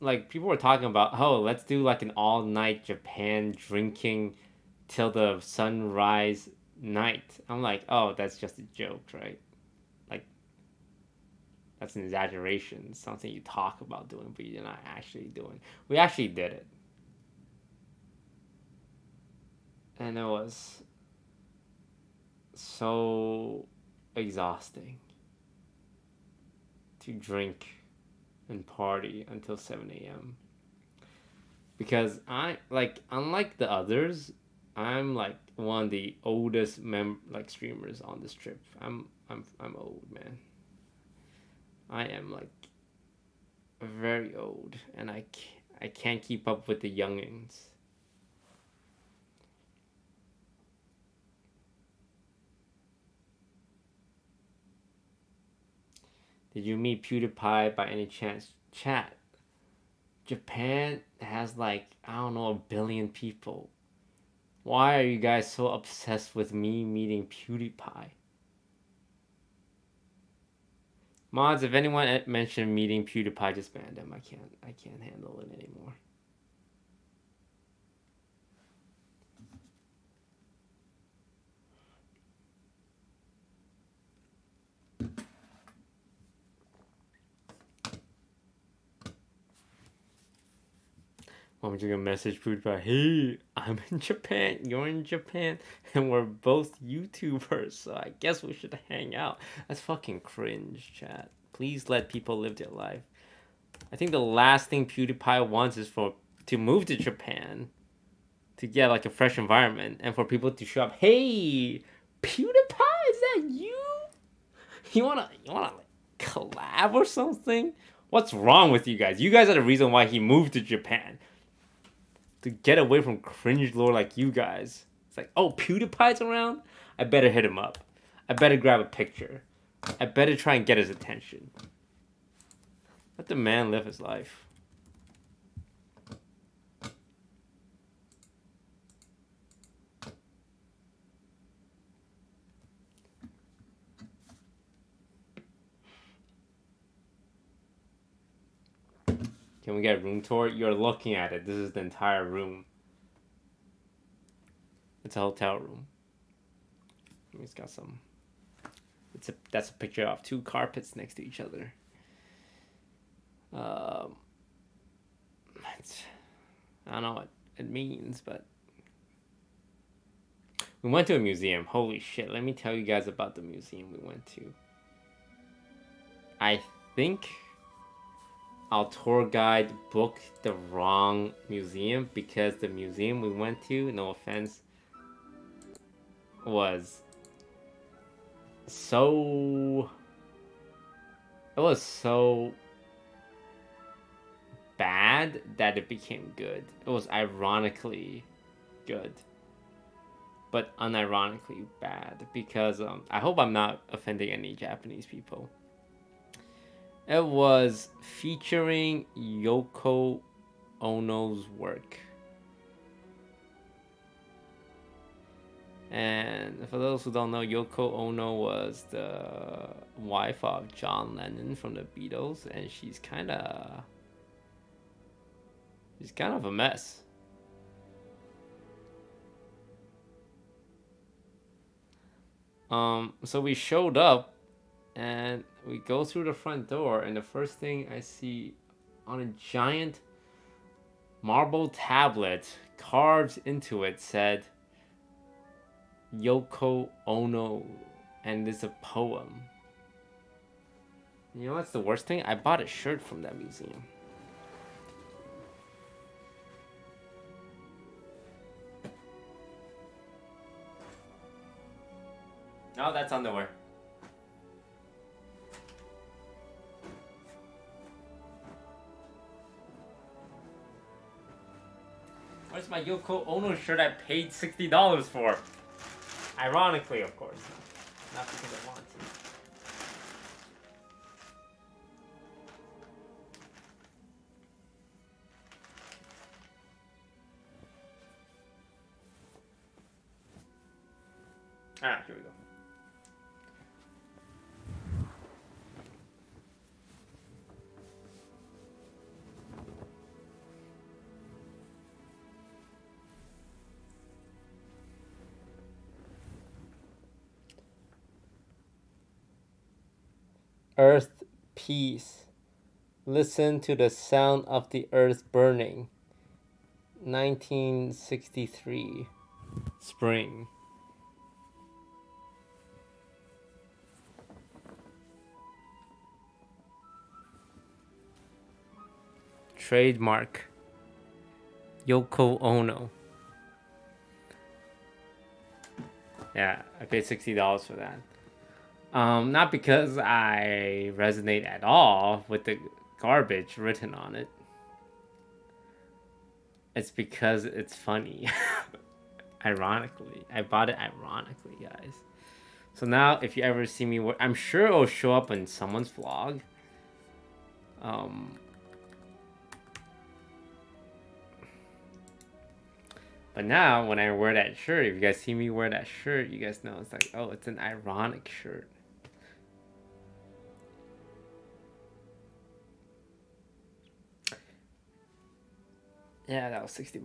like people were talking about, oh, let's do like an all-night Japan drinking till the sunrise night. I'm like, oh, that's just a joke, right? Like, that's an exaggeration. It's something you talk about doing, but you're not actually doing. We actually did it. And it was so exhausting to drink and party until 7 a.m. Because I, like, unlike the others, I'm like one of the oldest streamers on this trip. I'm old, man. I am like very old, and I can't keep up with the youngins. Did you meet PewDiePie by any chance? Chat, Japan has like, I don't know, 1 billion people. Why are you guys so obsessed with me meeting PewDiePie? Mods, if anyone mentioned meeting PewDiePie, just ban them. I can't handle it anymore. I'm just gonna message PewDiePie, hey, I'm in Japan, you're in Japan, and we're both YouTubers, so I guess we should hang out. That's fucking cringe, chat. Please let people live their life. I think the last thing PewDiePie wants is to move to Japan, to get like a fresh environment, and for people to show up, hey, PewDiePie, is that you? You wanna like, collab or something? What's wrong with you guys? You guys are the reason why he moved to Japan. To get away from cringe lore like you guys. It's like, oh, PewDiePie's around? I better hit him up. I better grab a picture. I better try and get his attention. Let the man live his life. Can we get a room tour? You're looking at it. This is the entire room. It's a hotel room. It's got some... That's a picture of two carpets next to each other. I don't know what it means, but... We went to a museum. Holy shit. Let me tell you guys about the museum we went to. I think our tour guide booked the wrong museum because the museum we went to, no offense, was so... It was so bad that it became good. It was ironically good, but unironically bad because I hope I'm not offending any Japanese people. It was featuring Yoko Ono's work. And for those who don't know, Yoko Ono was the wife of John Lennon from the Beatles, and she's kind of a mess. So we showed up, and we go through the front door, and the first thing I see on a giant marble tablet carved into it said, Yoko Ono, and it's a poem. You know what's the worst thing? I bought a shirt from that museum. No, that's underwear. Where's my Yoko Ono shirt I paid $60 for? Ironically, of course. Not because I want to. Ah, here we go. Earth, peace. Listen to the sound of the earth burning. 1963. Spring. Trademark. Yoko Ono. Yeah, I paid $60 for that. Not because I resonate at all with the garbage written on it. It's because it's funny. Ironically. I bought it ironically, guys. So now, if you ever see me, I'm sure it'll show up in someone's vlog. But now, when I wear that shirt, if you guys see me wear that shirt, you guys know it's like, oh, it's an ironic shirt. Yeah, that was $60.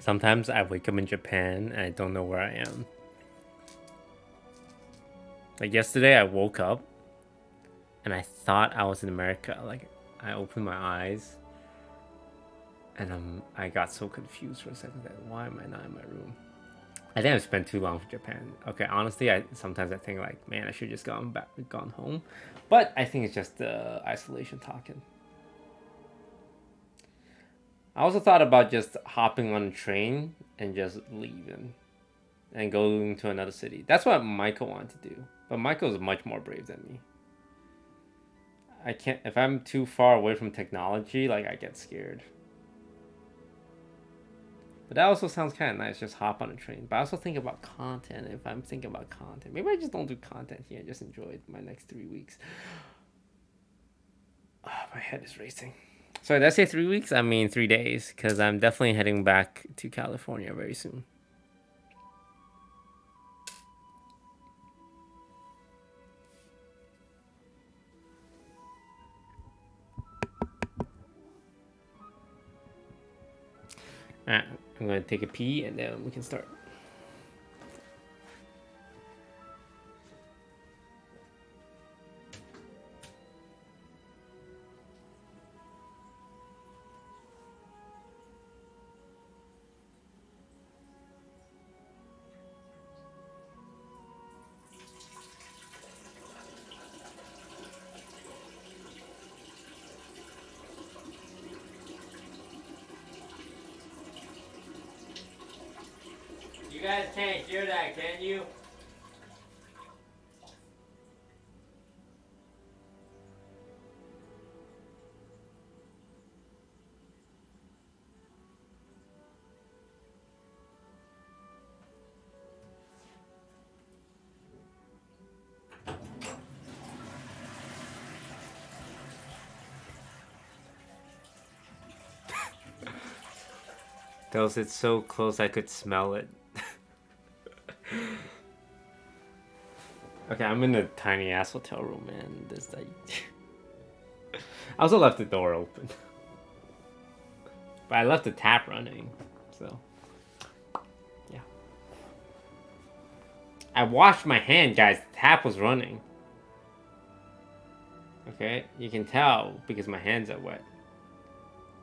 Sometimes I wake up in Japan and I don't know where I am. Like yesterday, I woke up. And I thought I was in America. Like, I opened my eyes, and I got so confused for a second. Like, why am I not in my room? I think I've spent too long for Japan. Okay, honestly, sometimes I think like, man, I should just gone home. But I think it's just the isolation talking. I also thought about just hopping on a train and just leaving, and going to another city. That's what Michael wanted to do. But Michael's much more brave than me. I can't, if I'm too far away from technology, like I get scared. But that also sounds kind of nice, just hop on a train. But I also think about content. If I'm thinking about content, maybe I just don't do content here. I just enjoy my next 3 weeks. Oh, my head is racing. Sorry, did I say 3 weeks? I mean 3 days, because I'm definitely heading back to California very soon. Alright, I'm gonna take a pee and then we can start. You guys can't hear that, can you? That was it so close I could smell it. Okay, I'm in a tiny ass hotel room, man. This like I also left the door open. But I left the tap running, so yeah. I washed my hand, guys, the tap was running. Okay, you can tell because my hands are wet.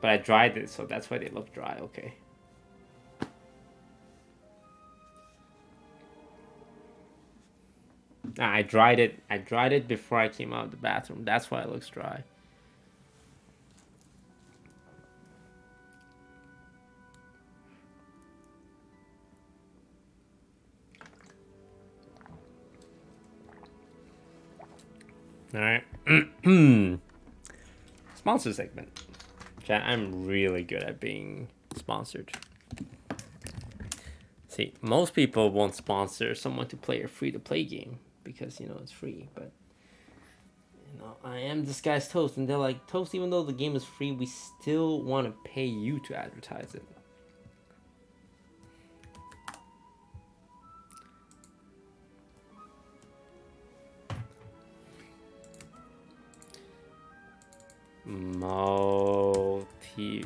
But I dried it, so that's why they look dry, okay. I dried it before I came out of the bathroom. That's why it looks dry. All right. Sponsor segment. Chat, I'm really good at being sponsored. See, most people won't sponsor someone to play a free-to-play game. Because, you know, it's free, but, you know, I am Disguised Toast, and they're like, Toast, even though the game is free, we still want to pay you to advertise it.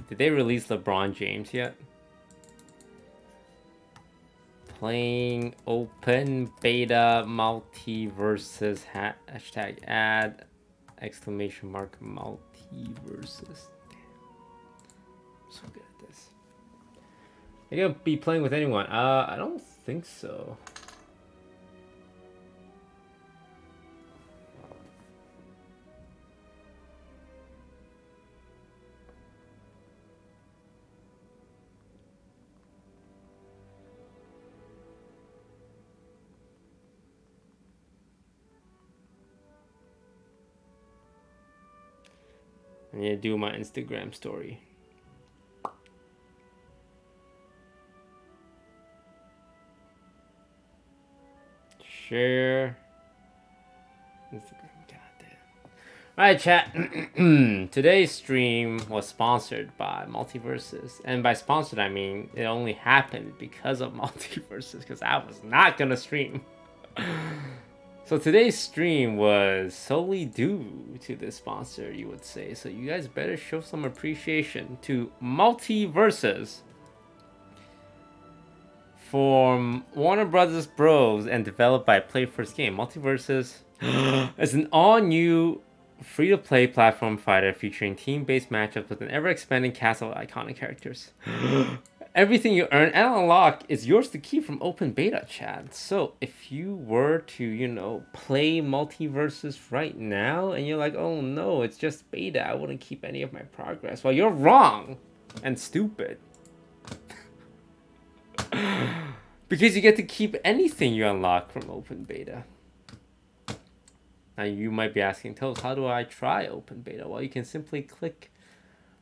Did they release LeBron James yet? Playing open beta MultiVersus hashtag ad exclamation mark MultiVersus. Damn. I'm so good at this. Are you gonna be playing with anyone? I don't think so. I'm gonna do my Instagram story. Share. Instagram, goddamn. Alright, chat. Today's stream was sponsored by MultiVersus. And by sponsored, I mean it only happened because of MultiVersus, because I was not gonna stream. So today's stream was solely due to this sponsor, you would say. So you guys better show some appreciation to MultiVersus from Warner Brothers Bros and developed by Play First Game. MultiVersus is an all-new free-to-play platform fighter featuring team-based matchups with an ever-expanding cast of iconic characters. Everything you earn and unlock is yours to keep from open beta, chat. So if you were to, you know, play MultiVersus right now and you're like, oh no, it's just beta, I wouldn't keep any of my progress. Well, you're wrong and stupid. Because you get to keep anything you unlock from open beta. Now you might be asking, Toast, how do I try open beta? Well, you can simply click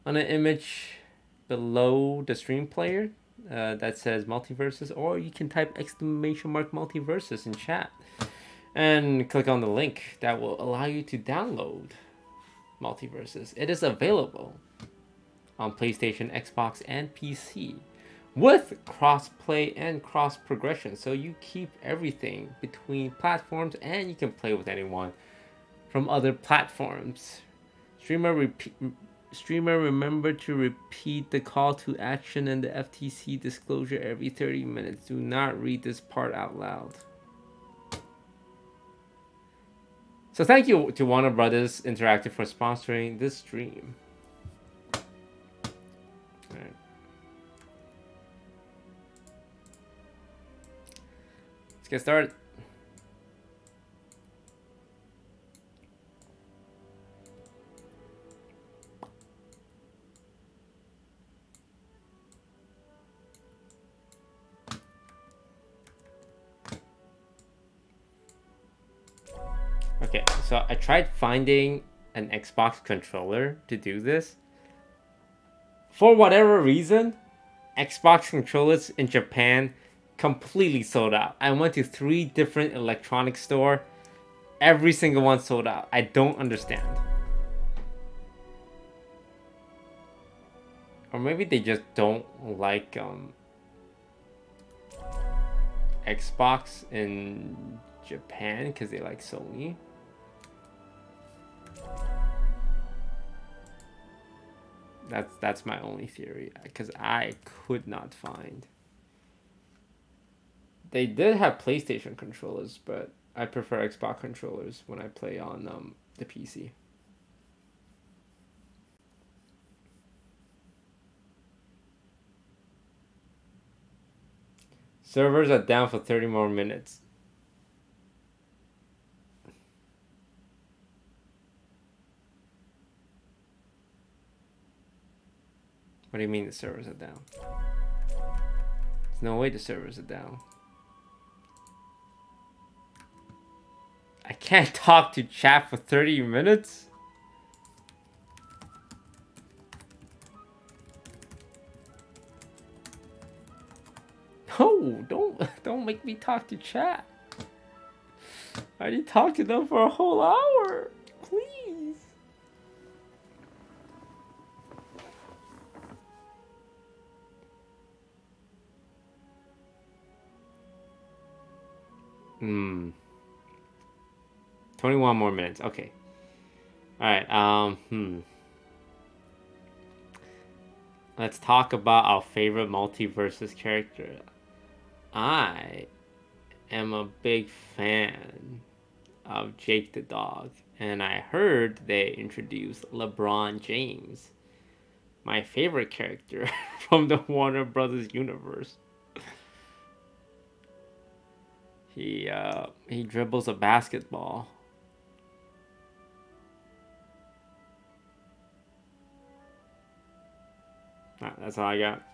on an image below the stream player that says MultiVersus, or you can type exclamation mark MultiVersus in chat and click on the link that will allow you to download MultiVersus. It is available on PlayStation, Xbox, and PC with cross-play and cross-progression, so you keep everything between platforms and you can play with anyone from other platforms. Streamer streamer remember to repeat the call to action and the FTC disclosure every 30 minutes. Do not read this part out loud. So thank you to Warner Brothers Interactive for sponsoring this stream. All right. Let's get started. Okay, so I tried finding an Xbox controller to do this. For whatever reason, Xbox controllers in Japan completely sold out. I went to 3 different electronics stores. Every single one sold out. I don't understand. Or maybe they just don't like Xbox in Japan because they like Sony. That's my only theory, because I could not find. They did have PlayStation controllers, but I prefer Xbox controllers when I play on the PC. Servers are down for 30 more minutes. What do you mean the servers are down? There's no way the servers are down. I can't talk to chat for 30 minutes? No, don't make me talk to chat. I already talked to them for a whole hour. Please. Hmm. 21 more minutes. Okay. Alright, let's talk about our favorite MultiVersus character. I am a big fan of Jake the Dog, and I heard they introduced LeBron James, my favorite character from the Warner Brothers universe. He dribbles a basketball. All right, that's all I got.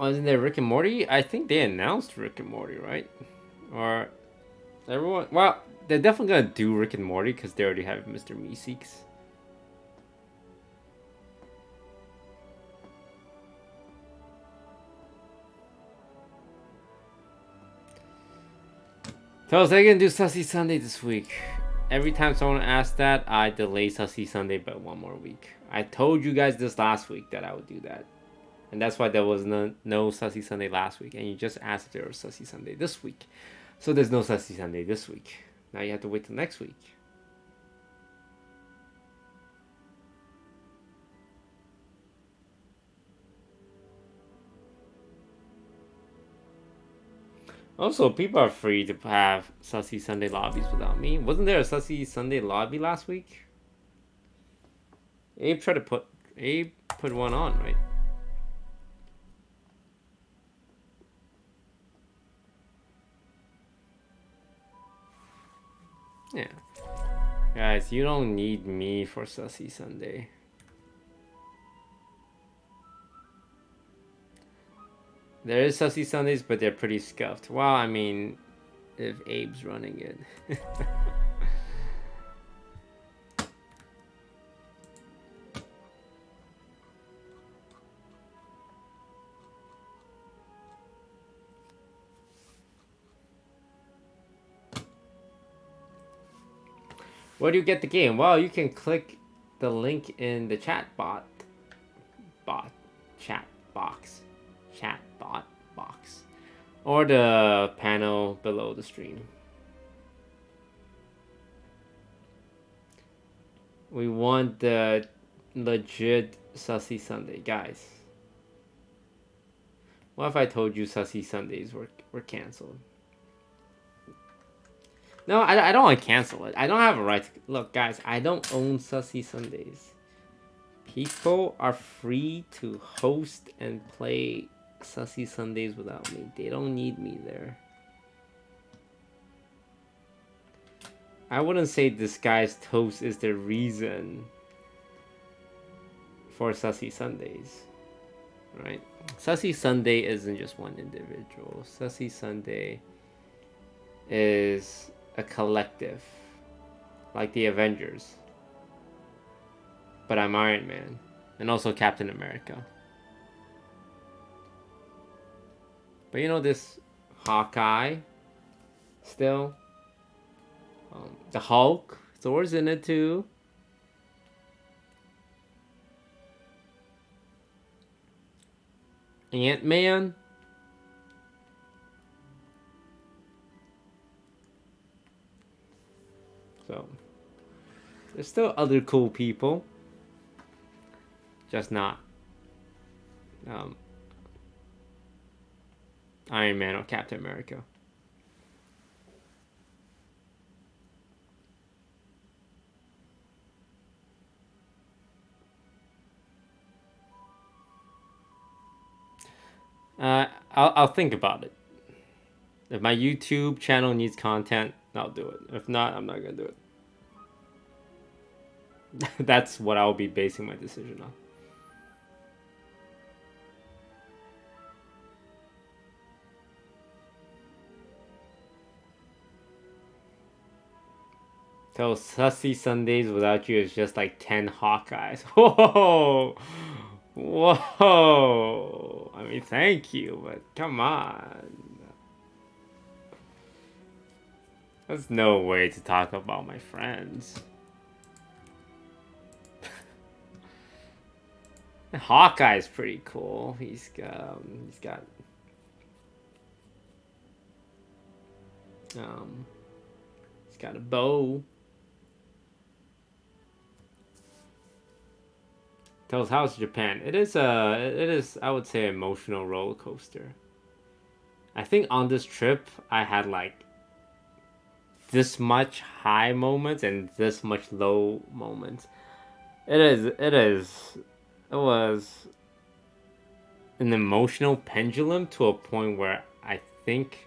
Oh, isn't there Rick and Morty? I think they announced Rick and Morty, right? Or everyone? Well, they're definitely gonna do Rick and Morty because they already have Mr. Meeseeks. So they're gonna do Sussy Sunday this week. Every time someone asks that, I delay Sussy Sunday by 1 more week. I told you guys this last week that I would do that. And that's why there was no Sussy Sunday last week. And you just asked if there was Sussy Sunday this week. So there's no Sussy Sunday this week. Now you have to wait till next week. Also, people are free to have Sussy Sunday lobbies without me. Wasn't there a Sussy Sunday lobby last week? Abe put one on, right? Yeah. Guys, you don't need me for Sussy Sunday. There is Sussy Sundays, but they're pretty scuffed. Well, I mean, if Abe's running it. Where do you get the game? Well, you can click the link in the chat box or the panel below the stream. We want the legit Sussy Sunday, guys. What if I told you Sussy Sundays were canceled? No, I don't want to cancel it. I don't have a right to... Look, guys, I don't own Sussy Sundays. People are free to host and play Sussy Sundays without me. They don't need me there. I wouldn't say Disguised Toast is the reason for Sussy Sundays, right? Sussy Sunday isn't just one individual. Sussy Sunday is a collective, like the Avengers. But I'm Iron Man, and also Captain America. But you know this Hawkeye, still. The Hulk, Thor's in it too. Ant-Man. So, there's still other cool people. Just not Iron Man or Captain America. I'll think about it. If my YouTube channel needs content, I'll do it. If not, I'm not gonna do it. That's what I'll be basing my decision on. So Sussy Sundays without you is just like 10 Hawkeyes. Whoa! Whoa! I mean, thank you, but come on. There's no way to talk about my friends. Hawkeye's pretty cool. He's got a bow. Tells how's Japan. It is I would say emotional roller coaster. I think on this trip I had like this much high moments and this much low moments. It was an emotional pendulum to a point where I think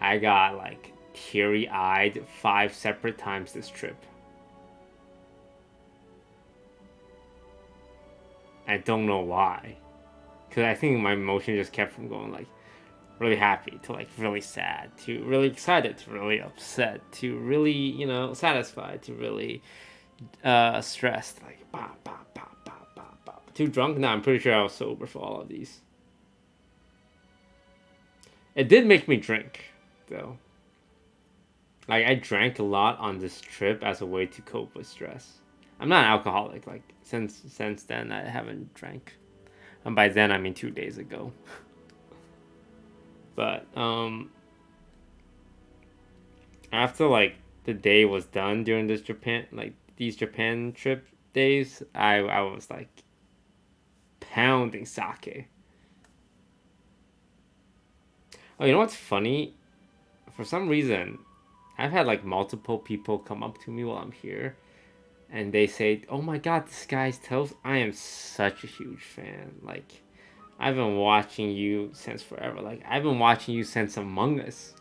I got like teary-eyed 5 separate times this trip. I don't know why, because I think my emotion just kept from going like really happy to like really sad to really excited to really upset to really, you know, satisfied to really stressed, like bop, bop, bop, bop, bop, bop. Too drunk? No, I'm pretty sure I was sober for all of these. It did make me drink though. Like I drank a lot on this trip as a way to cope with stress. I'm not an alcoholic, like since then I haven't drank. And by then I mean 2 days ago. But after like the day was done during this Japan, like these Japan trip days, I was like pounding sake. Oh, you know what's funny? For some reason, I've had like multiple people come up to me while I'm here. And they say, oh my god, Disguised Toast, I am such a huge fan. Like, I've been watching you since forever. Like, I've been watching you since Among Us.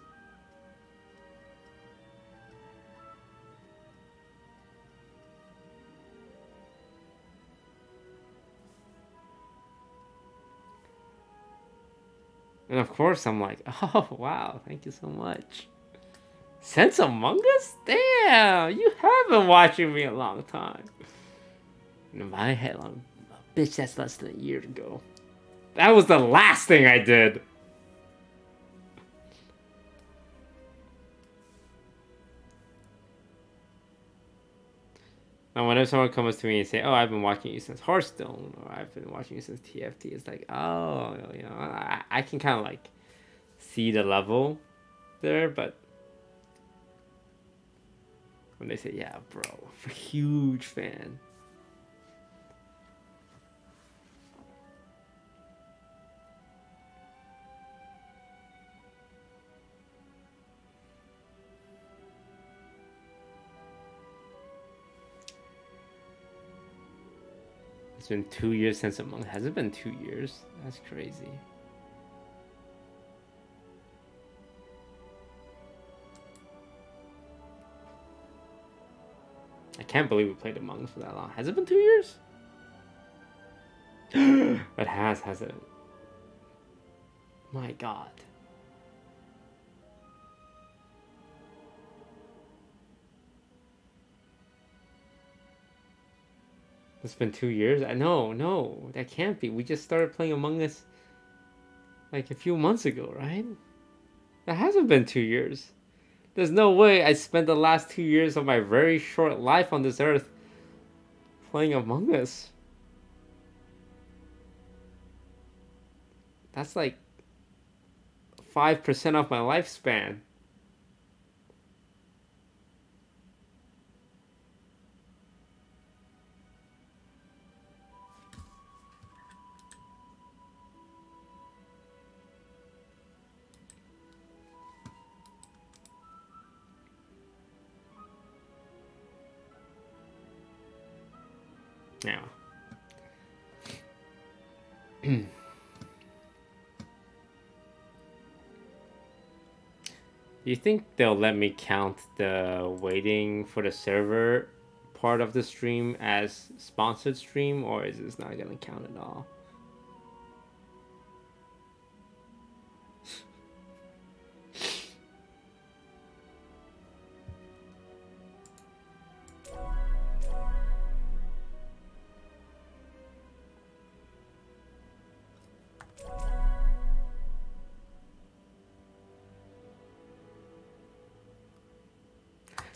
And of course, I'm like, oh, wow, thank you so much. Since Among Us? Damn, you have been watching me a long time. In my head, bitch, that's less than a year ago. That was the last thing I did. Now, whenever someone comes to me and say, oh, I've been watching you since Hearthstone, or I've been watching you since TFT, it's like, oh, you know, I can kind of like see the level there, but When they say, yeah, bro, huge fan. It's been 2 years since Among Us. Has it been 2 years? That's crazy. I can't believe we played Among Us for that long. Has it been 2 years? It has it? My God. It's been 2 years? No, that can't be. We just started playing Among Us like a few months ago, right? That hasn't been 2 years. There's no way I spent the last 2 years of my very short life on this earth playing Among Us. That's like 5% of my lifespan. Now, do you think they'll let me count the waiting for the server part of the stream as sponsored stream, or is this not gonna count at all?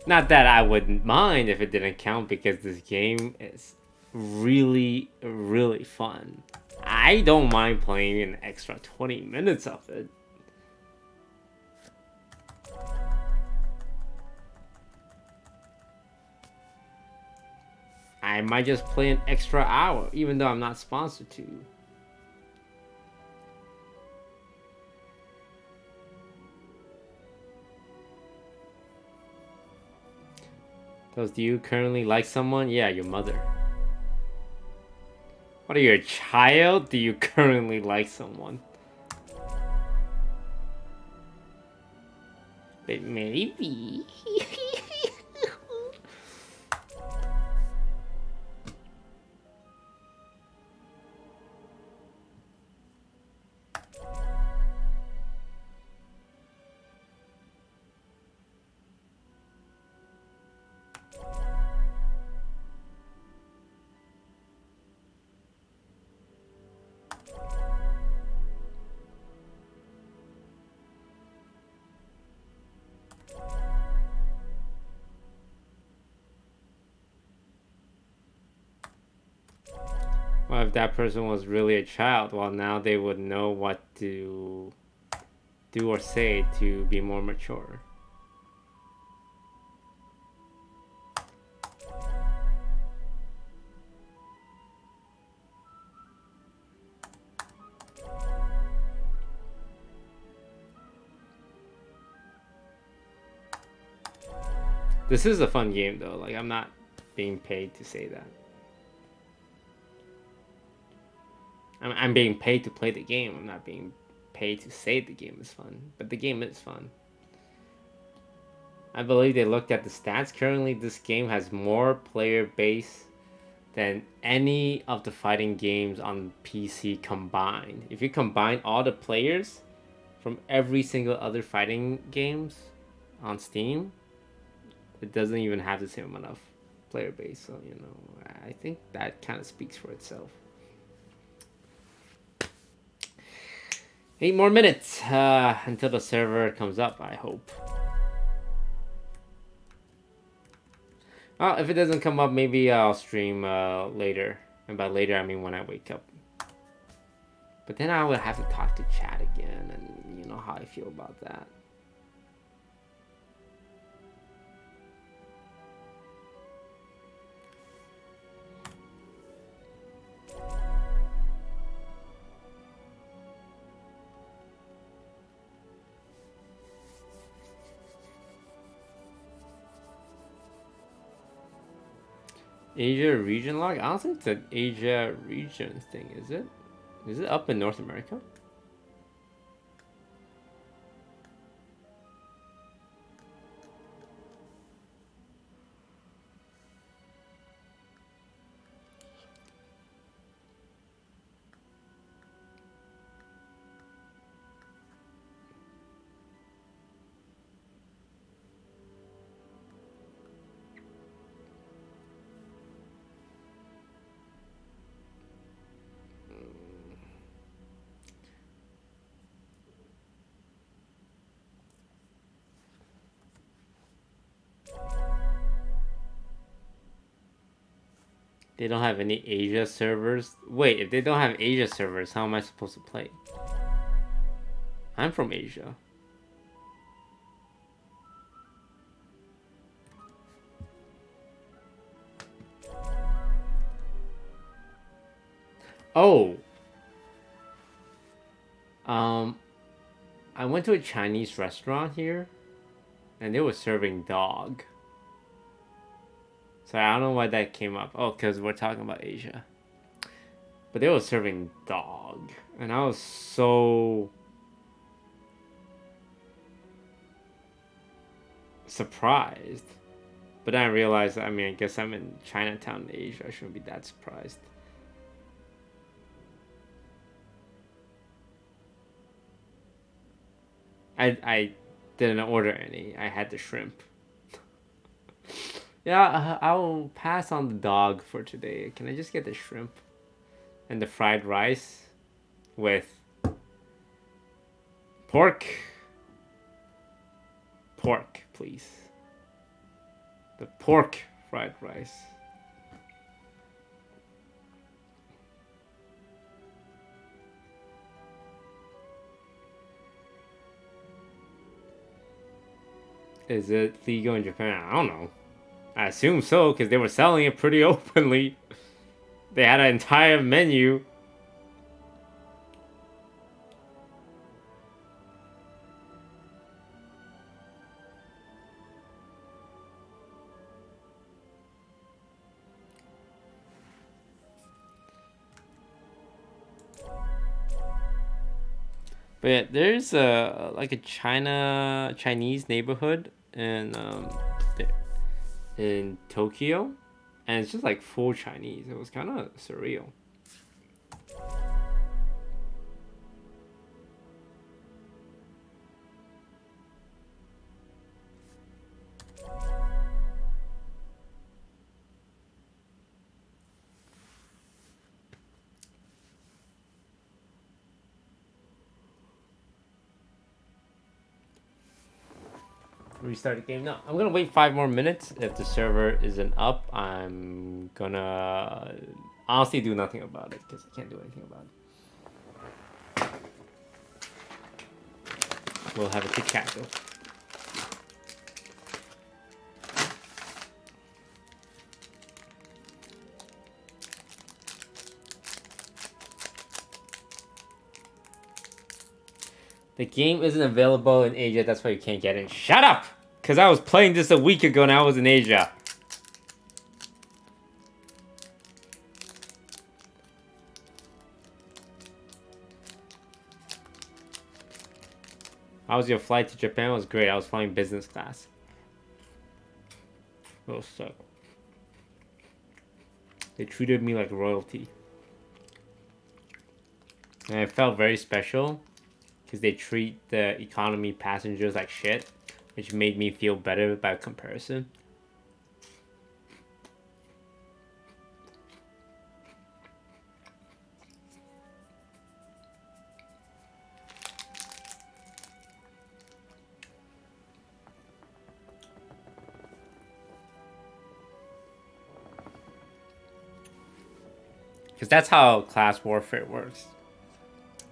Not that I wouldn't mind if it didn't count, because this game is really, really fun. I don't mind playing an extra 20 minutes of it. I might just play an extra hour, even though I'm not sponsored to. Do you currently like someone? Yeah, your mother. What are you, a child? Do you currently like someone? But maybe. Well, if that person was really a child, well, now they would know what to do or say to be more mature. This is a fun game, though. Like, I'm not being paid to say that. I'm being paid to play the game. I'm not being paid to say the game is fun. But the game is fun. I believe they looked at the stats. Currently, this game has more player base than any of the fighting games on PC combined. If you combine all the players from every single other fighting games on Steam, it doesn't even have the same amount of player base. So, you know, I think that kind of speaks for itself. 8 more minutes until the server comes up, I hope. Oh, if it doesn't come up, maybe I'll stream later. And by later, I mean when I wake up. But then I would have to talk to chat again, and you know how I feel about that. Asia region log? I don't think it's an Asia region thing, is it? Is it up in North America? They don't have any Asia servers. Wait, if they don't have Asia servers, how am I supposed to play? I'm from Asia. Oh. I went to a Chinese restaurant here and they were serving dog. So I don't know why that came up. Oh, because we're talking about Asia. But they were serving dog. And I was so surprised. But then I realized, I mean, I guess I'm in Chinatown in Asia. I shouldn't be that surprised. I didn't order any. I had the shrimp. Yeah, I will pass on the dog for today. Can I just get the shrimp and the fried rice with pork? Pork, please. The pork fried rice. Is it legal in Japan? I don't know. I assume so, because they were selling it pretty openly. They had an entire menu. But yeah, there's a, like a Chinese neighborhood and in Tokyo, and it's just like full Chinese. It was kind of surreal. Restart the game now. I'm gonna wait 5 more minutes. If the server isn't up, I'm gonna honestly do nothing about it because I can't do anything about it. We'll have a Kit Kat though. The game isn't available in Asia, that's why you can't get it. Shut up! Because I was playing this a week ago and I was in Asia. How was your flight to Japan? It was great. I was flying business class. Little suck. They treated me like royalty. And it felt very special. Because they treat the economy passengers like shit, which made me feel better by comparison. Because that's how class warfare works.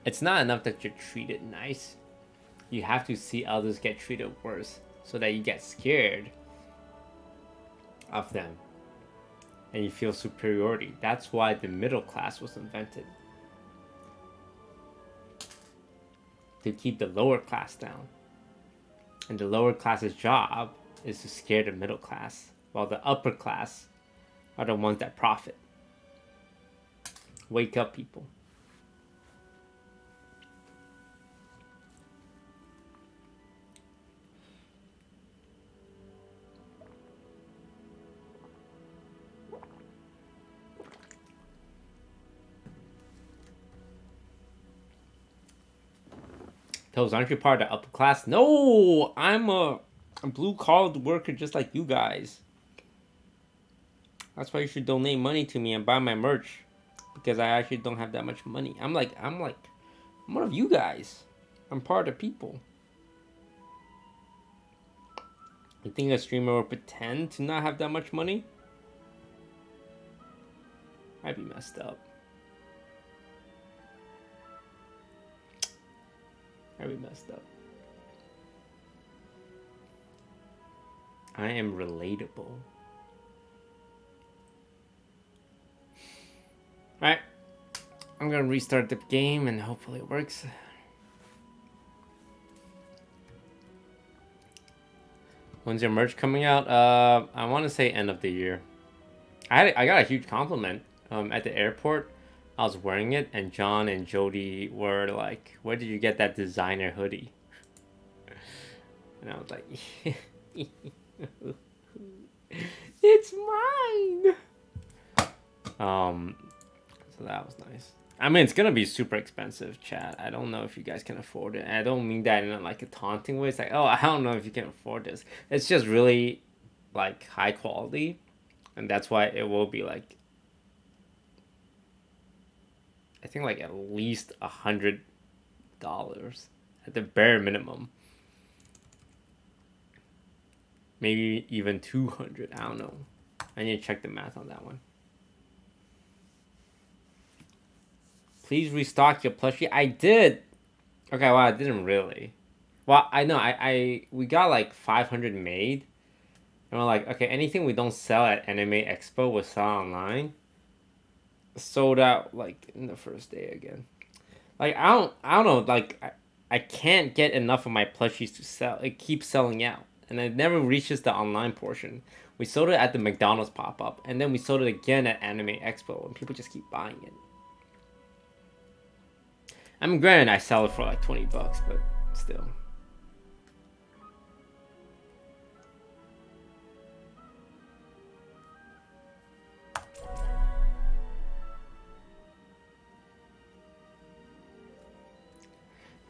It's not enough that you're treated nice. You have to see others get treated worse so that you get scared of them and you feel superiority. That's why the middle class was invented. To keep the lower class down. And the lower class's job is to scare the middle class, while the upper class are the ones that profit. Wake up, people. Toast, aren't you part of the upper class? No, I'm a blue-collar worker just like you guys. That's why you should donate money to me and buy my merch, because I actually don't have that much money. I'm one of you guys. I'm part of the people. You think a streamer will pretend to not have that much money? I'd be messed up. I am relatable. Alright, I'm gonna restart the game and hopefully it works. When's your merch coming out? I want to say end of the year. I got a huge compliment at the airport. I was wearing it and John and Jody were like, where did you get that designer hoodie? And I was like, it's mine! So that was nice. I mean, it's gonna be super expensive, chat. I don't know if you guys can afford it. I don't mean that in like a taunting way. It's like, oh, I don't know if you can afford this. It's just really like high quality. And that's why it will be like, I think like at least $100 at the bare minimum. Maybe even 200. I don't know. I need to check the math on that one. Please restock your plushie. I did. Okay, well, I didn't really. Well, I know. We got like 500 made. And we're like, okay, anything we don't sell at Anime Expo, we'll sell online. Sold out like in the first day again. Like I don't know, like I can't get enough of my plushies to sell. It keeps selling out and it never reaches the online portion. We sold it at the McDonald's pop-up and then we sold it again at Anime Expo and people just keep buying it. I mean, granted I sell it for like $20, but still.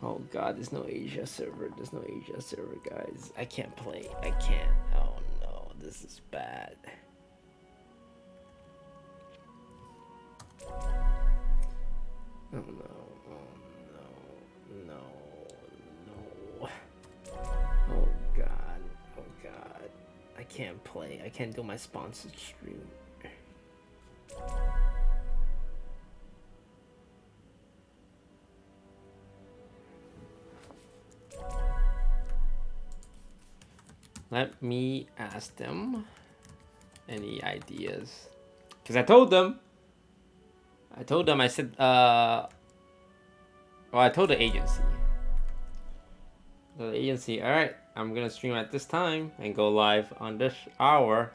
Oh god, there's no Asia server. There's no Asia server, guys. I can't play. I can't. Oh no, this is bad. Oh no. Oh no. No. No. Oh god. Oh god. I can't play. I can't do my sponsored stream. Let me ask them any ideas. Because I told them, I said, well, I told the agency. All right, I'm going to stream at this time and go live on this hour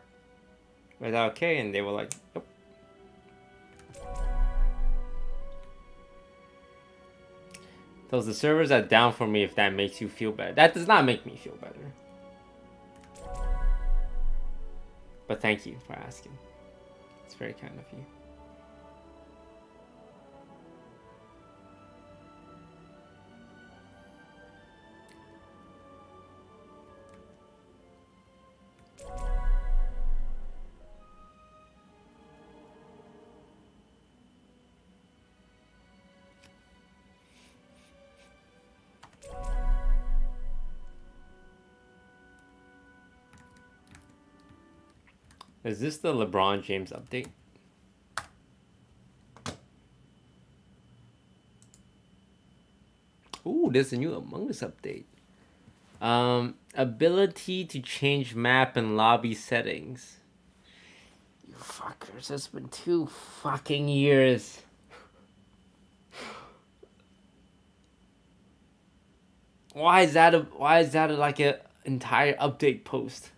without K. And they were like, yep. Those the servers are down for me if that makes you feel better. That does not make me feel better. But thank you for asking. It's very kind of you. Is this the LeBron James update? Ooh, there's a new Among Us update. Ability to change map and lobby settings. You fuckers, it's been 2 fucking years. Why is that like an entire update post?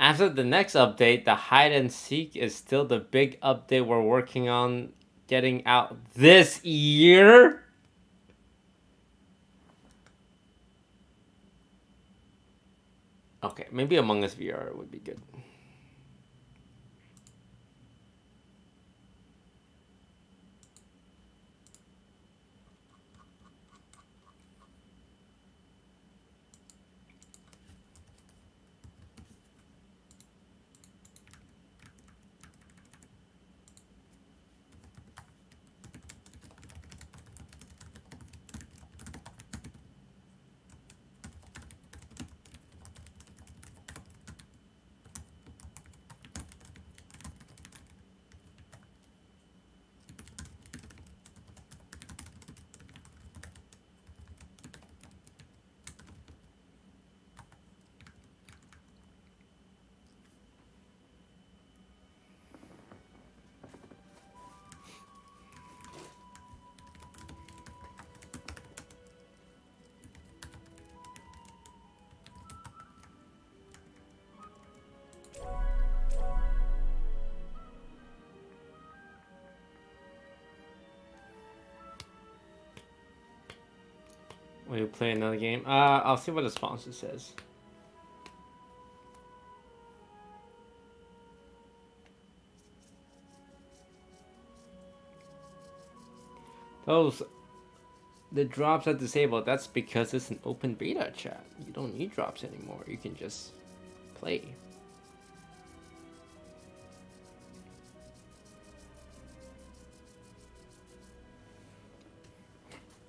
After the next update, the hide and seek is still the big update we're working on getting out this year. Okay, maybe Among Us VR would be good. Will you play another game? I'll see what the sponsor says. The drops are disabled. That's because it's an open beta, chat. You don't need drops anymore. You can just play.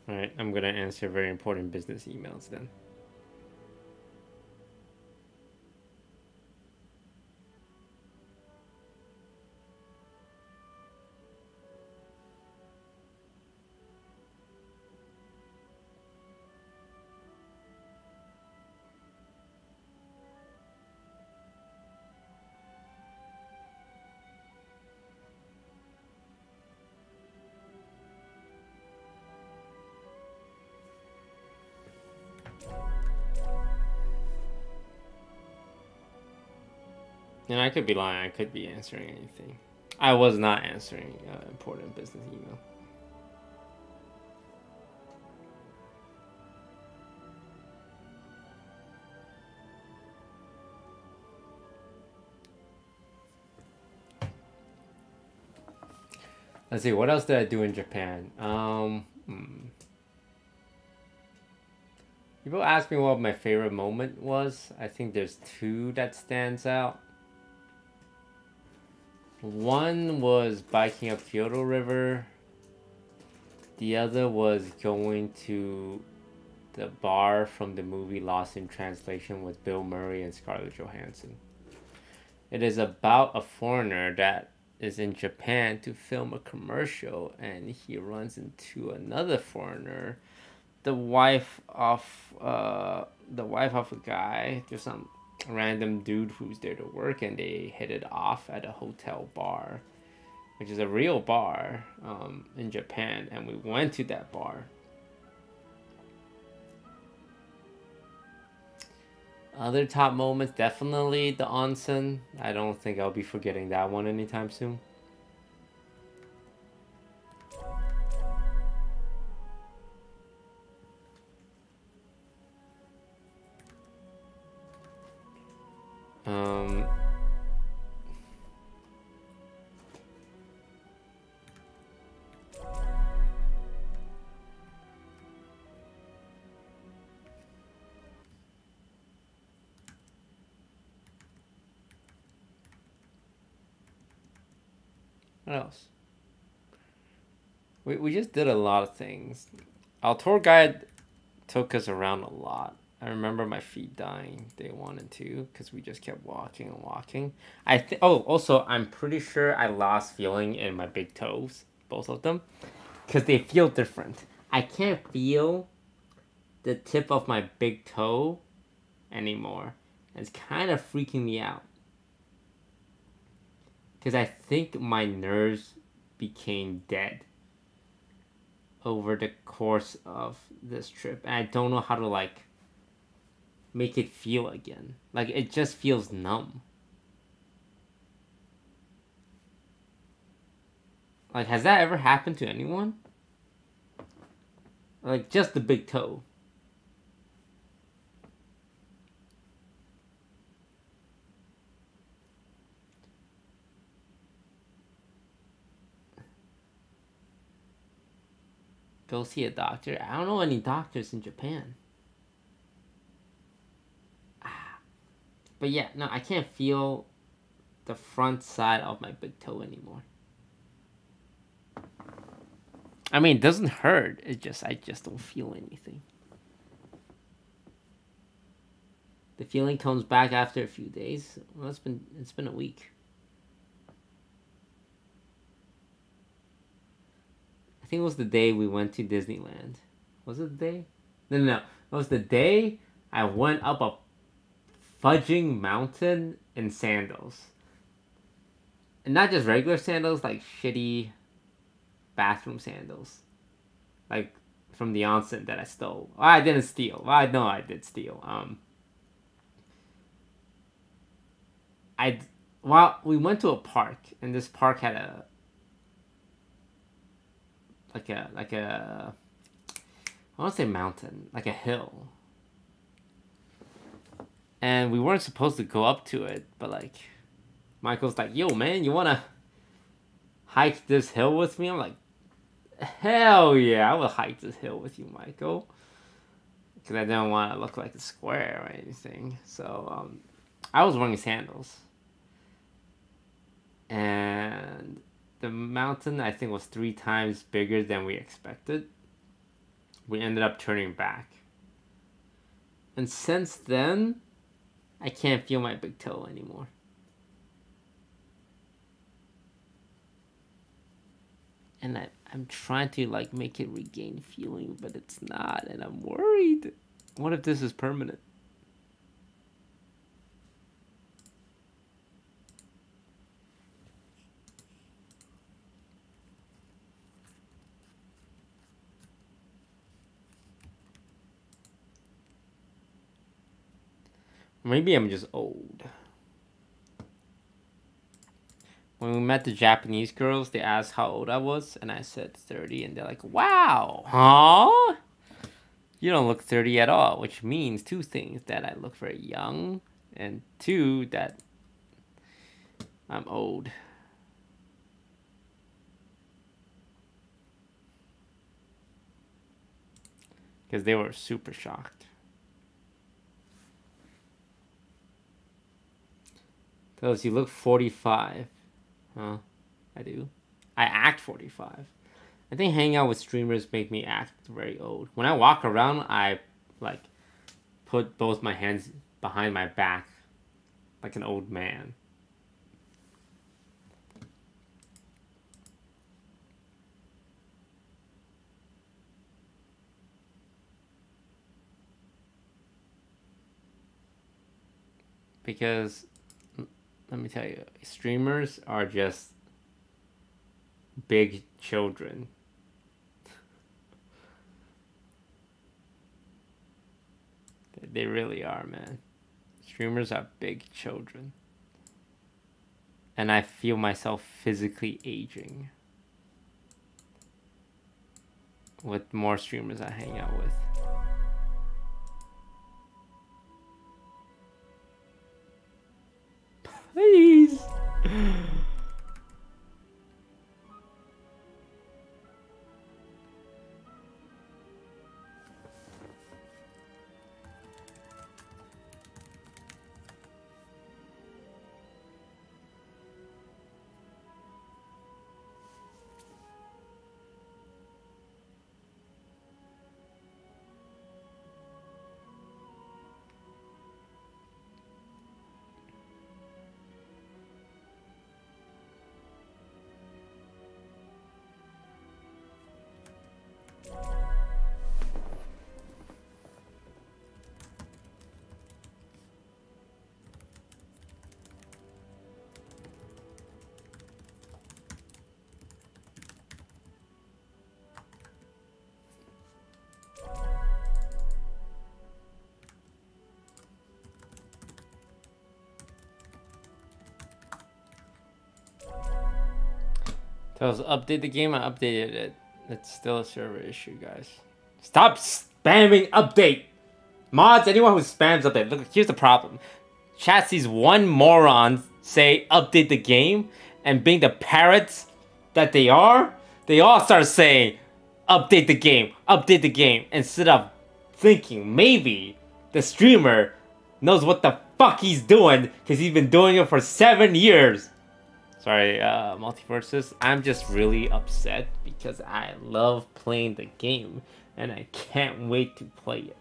Alright, I'm gonna answer very important business emails then. And I could be lying, I could be answering anything. I was not answering important business email. Let's see, what else did I do in Japan? People ask me what my favorite moment was. I think there's two that stands out. One was biking up Kyoto River. The other was going to the bar from the movie Lost in Translation with Bill Murray and Scarlett Johansson. It is about a foreigner that is in Japan to film a commercial, and he runs into another foreigner, the wife of a guy. There's some random dude who's there to work, and they hit it off at a hotel bar, which is a real bar in Japan, and we went to that bar. Other top moments, definitely the onsen. I don't think I'll be forgetting that one anytime soon. What else? We just did a lot of things. Our tour guide took us around a lot. I remember my feet dying day one and two because we just kept walking and walking. Also, I'm pretty sure I lost feeling in my big toes, both of them, because they feel different. I can't feel the tip of my big toe anymore. It's kind of freaking me out because I think my nerves became dead over the course of this trip, and I don't know how to like make it feel again. Like, it just feels numb. Like, has that ever happened to anyone? Like, just the big toe. Go see a doctor? I don't know any doctors in Japan. But yeah, no, I can't feel the front side of my big toe anymore. I mean, it doesn't hurt. It just, I just don't feel anything. The feeling comes back after a few days. Well, it's been a week. I think it was the day we went to Disneyland. Was it the day? No. It was the day I went up a fudging mountain in sandals. And not just regular sandals, like shitty bathroom sandals, like from the onsen that I stole. Well, I didn't steal. Well, I know I did steal. We went to a park, and this park had a I want to say mountain, like a hill. And we weren't supposed to go up to it, but like, Michael's like, "Yo, man, you wanna hike this hill with me?" I'm like, hell yeah, I will hike this hill with you, Michael. Because I didn't want to look like a square or anything. So, I was wearing sandals. And the mountain, I think, was 3 times bigger than we expected. We ended up turning back. And since then, I can't feel my big toe anymore. And I'm trying to, like, make it regain feeling, but it's not, and I'm worried. What if this is permanent? Maybe I'm just old. When we met the Japanese girls, they asked how old I was, and I said 30, and they're like, "Wow, huh? You don't look 30 at all," which means 2 things, that I look very young, and 2, that I'm old. Because they were super shocked. Because you look 45. Huh? I do. I act 45. I think hanging out with streamers make me act very old. When I walk around, I, like, put both my hands behind my back like an old man. Because, let me tell you, streamers are just big children. They really are, man. Streamers are big children. And I feel myself physically aging with more streamers I hang out with. Please. Tells update the game. I updated it. It's still a server issue, guys. Stop spamming update. Mods, anyone who spams update. Look, here's the problem. Chat sees one moron say update the game, and being the parrots that they are, they all start saying update the game, instead of thinking maybe the streamer knows what the fuck he's doing because he's been doing it for 7 years. Sorry, MultiVersus, I'm just really upset because I love playing the game and I can't wait to play it.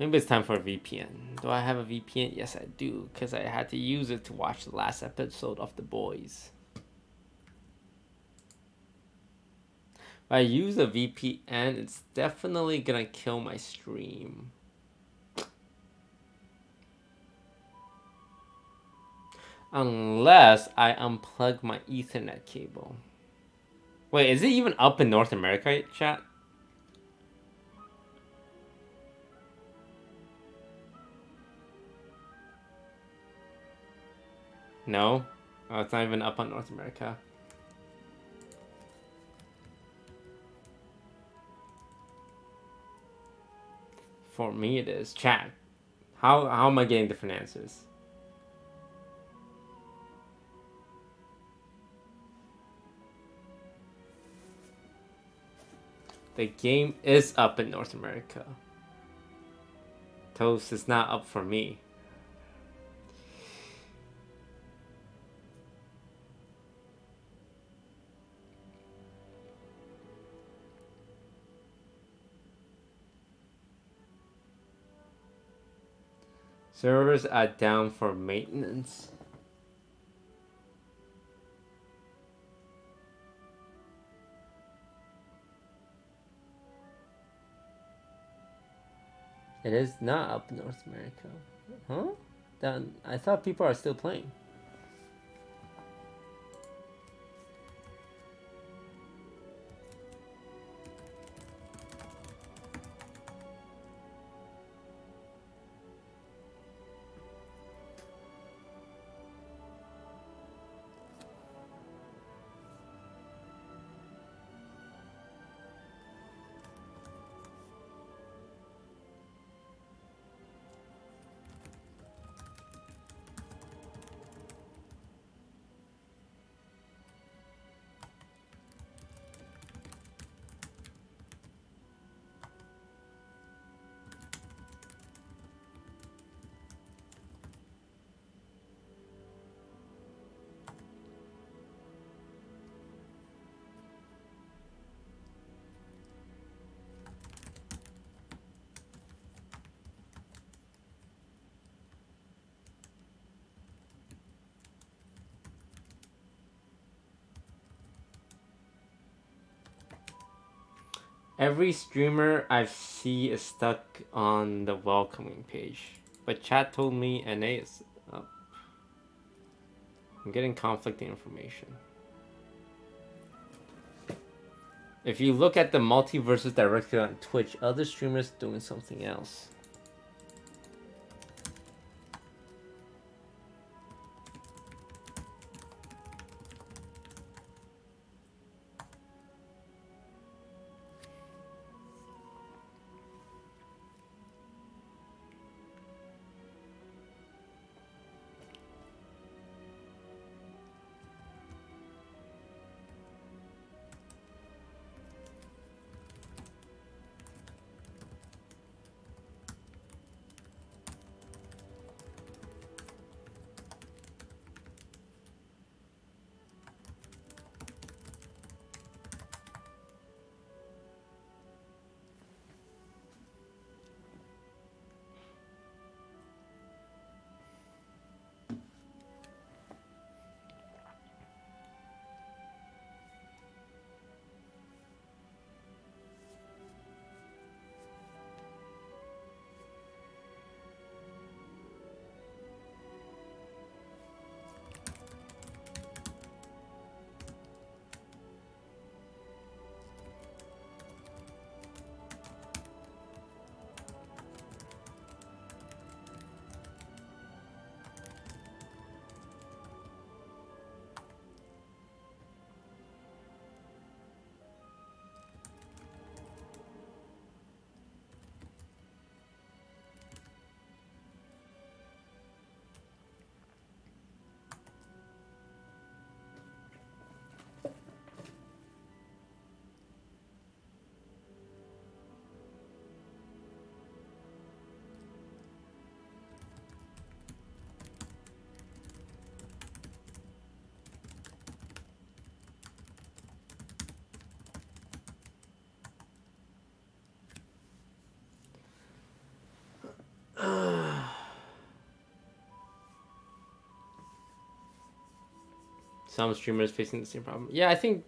Maybe it's time for a VPN. Do I have a VPN? Yes, I do, because I had to use it to watch the last episode of The Boys. If I use a VPN, it's definitely gonna kill my stream. Unless I unplug my Ethernet cable. Wait, is it even up in North America, chat? No? Oh, it's not even up on North America. For me it is. Chat. How am I getting different answers? The game is up in North America. Toast is not up for me. Servers are down for maintenance. It is not up in North America. Huh? Then I thought people are still playing. Every streamer I see is stuck on the welcoming page, but chat told me NA is up. I'm getting conflicting information. If you look at the MultiVersus directly on Twitch, other streamers doing something else. some streamers facing the same problem. Yeah, I think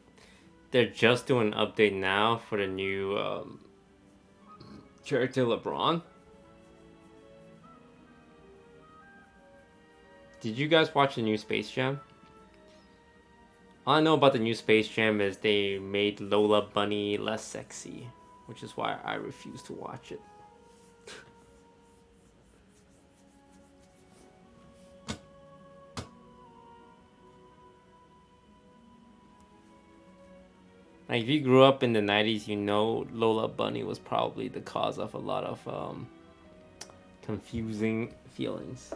they're just doing an update now for the new character LeBron. Did you guys watch the new Space Jam? All I know about the new Space Jam is they made Lola Bunny less sexy, which is why I refuse to watch it. Like, if you grew up in the 90s, you know Lola Bunny was probably the cause of a lot of confusing feelings.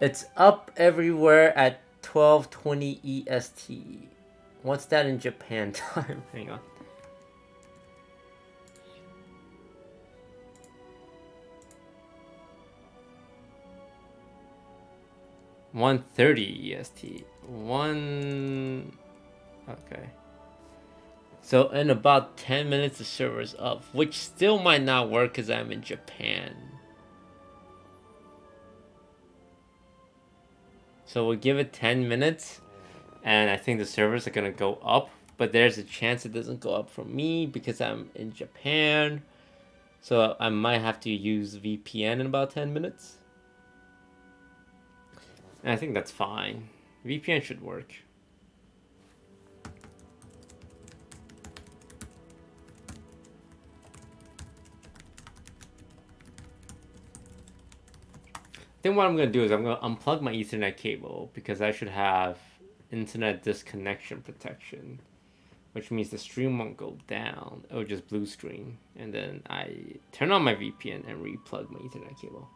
It's up everywhere at 12:20 EST. What's that in Japan time? Hang on.1:30 EST. Okay. So in about 10 minutes the server's up, which still might not work because I'm in Japan. So we'll give it 10 minutes, and I think the servers are going to go up, but there's a chance it doesn't go up for me because I'm in Japan. So I might have to use VPN in about 10 minutes. And I think that's fine. VPN should work. Then what I'm going to do is I'm going to unplug my Ethernet cable because I should have internet disconnection protection, which means the stream won't go down. It'll just blue screen. And then I turn on my VPN and replug my Ethernet cable.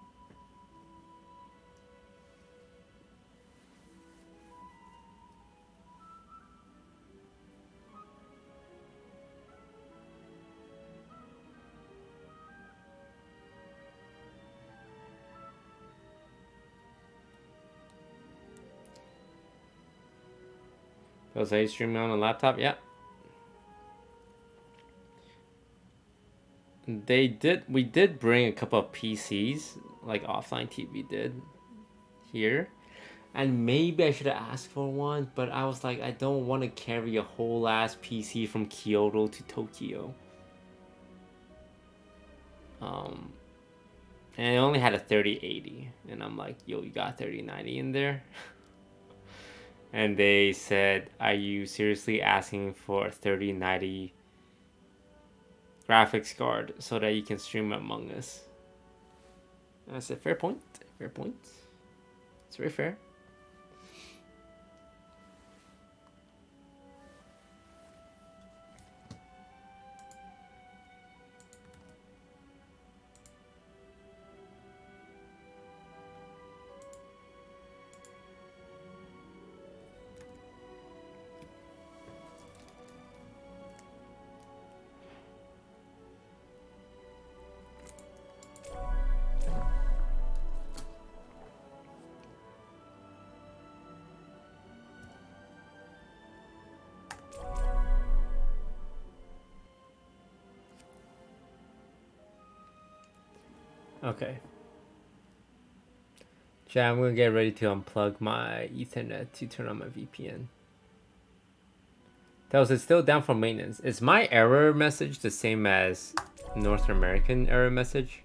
Was I streaming on a laptop? Yeah. We did bring a couple of PCs, like Offline TV did here. And maybe I should have asked for one, but I was like, I don't want to carry a whole ass PC from Kyoto to Tokyo. And I only had a 3080, and I'm like, yo, you got 3090 in there? And they said, are you seriously asking for a 3090 graphics card so that you can stream Among Us? And I said, fair point, fair point. It's very fair. Okay. Chat, I'm gonna get ready to unplug my Ethernet to turn on my VPN. That was, it's still down for maintenance. Is my error message the same as North American error message?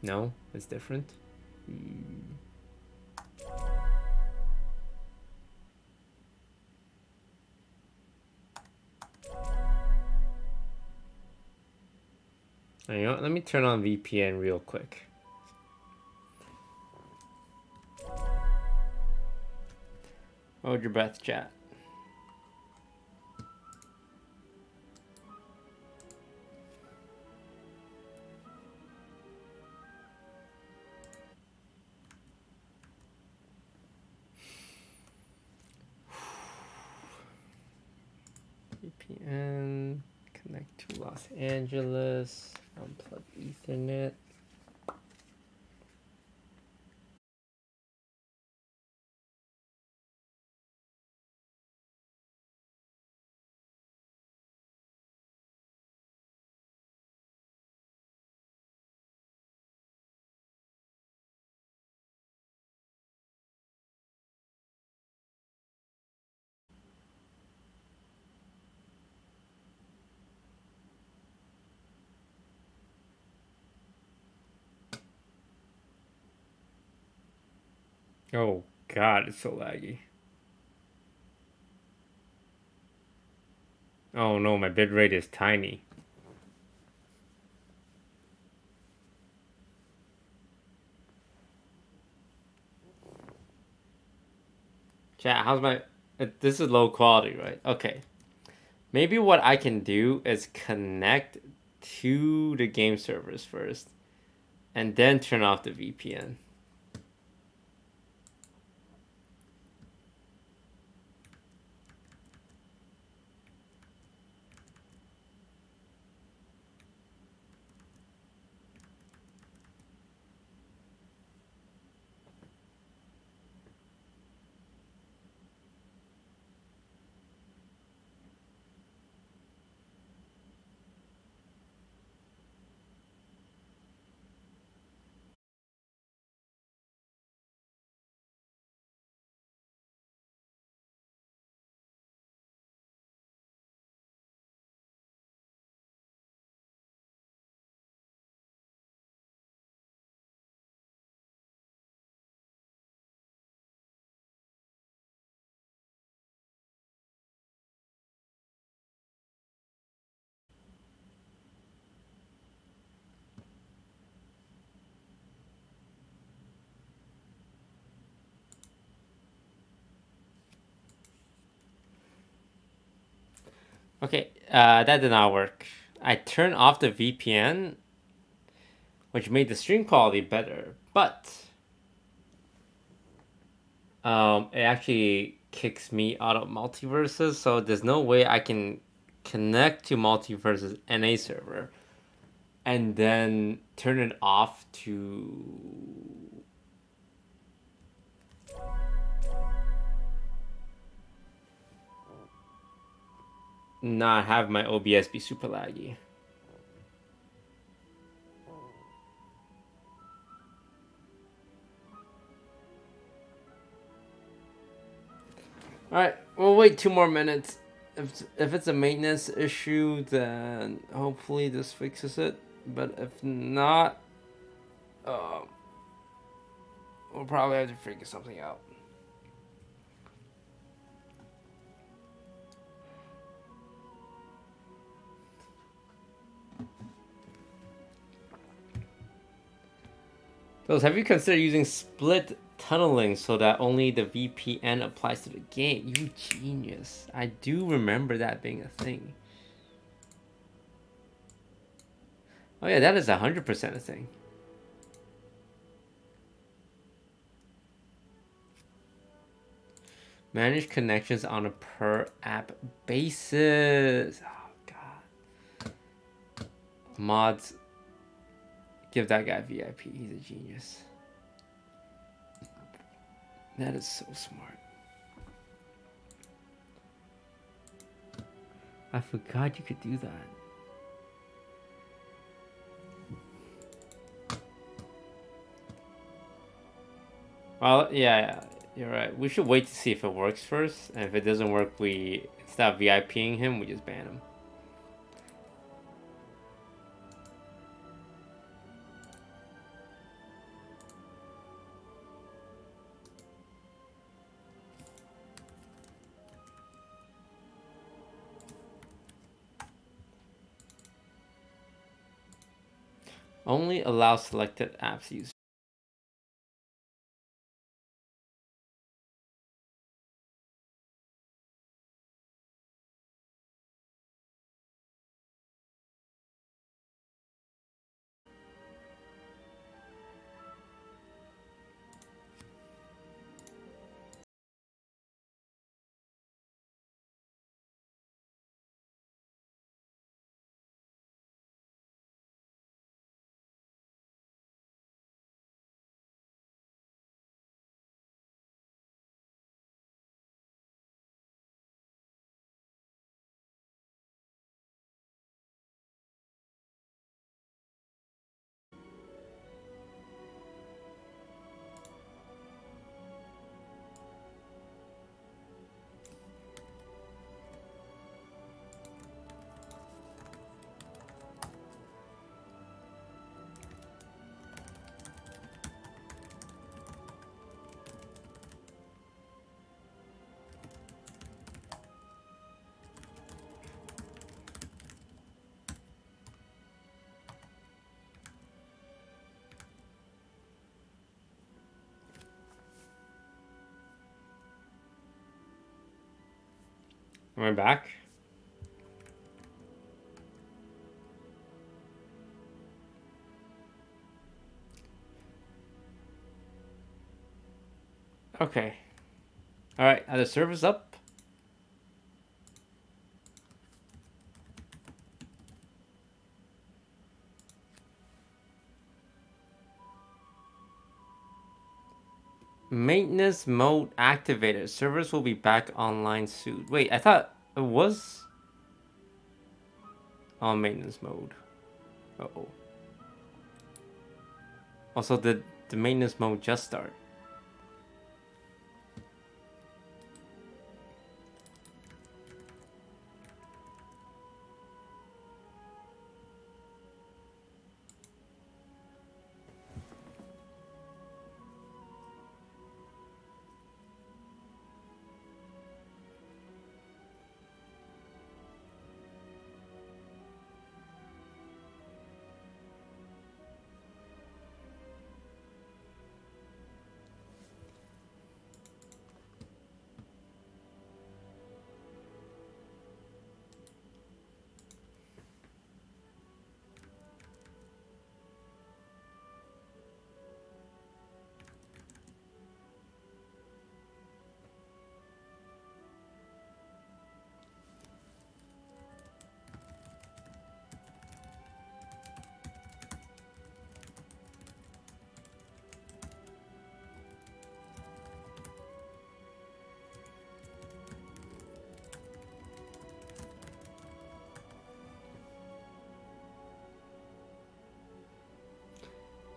No, it's different. Hang on, let me turn on VPN real quick. Hold your breath, chat. VPN, connect to Los Angeles, unplug Ethernet. Oh God, it's so laggy. Oh no, my bitrate is tiny. Chat, how's my... This is low quality, right? Okay. Maybe what I can do is connect to the game servers first, and then turn off the VPN. Okay, that did not work. I turned off the VPN, which made the stream quality better, but it actually kicks me out of MultiVersus, so there's no way I can connect to MultiVersus NA server and then turn it off to... not have my OBS be super laggy. All right, we'll wait 2 more minutes. If it's a maintenance issue, then hopefully this fixes it. But if not, we'll probably have to figure something out. Those, have you considered using split tunneling so that only the VPN applies to the game? You genius. I do remember that being a thing. Oh yeah, that is 100% a thing. Manage connections on a per app basis. Oh God. Mods. Give that guy VIP, he's a genius. That is so smart. I forgot you could do that. Well, yeah, you're right. We should wait to see if it works first. And if it doesn't work, we stop VIPing him, we just ban him. Only allow selected apps use. Am I back? Okay. All right, are the servers up? Maintenance mode activated. Servers will be back online soon. Wait, I thought it was on maintenance mode. Uh-oh. Also, did the maintenance mode just start?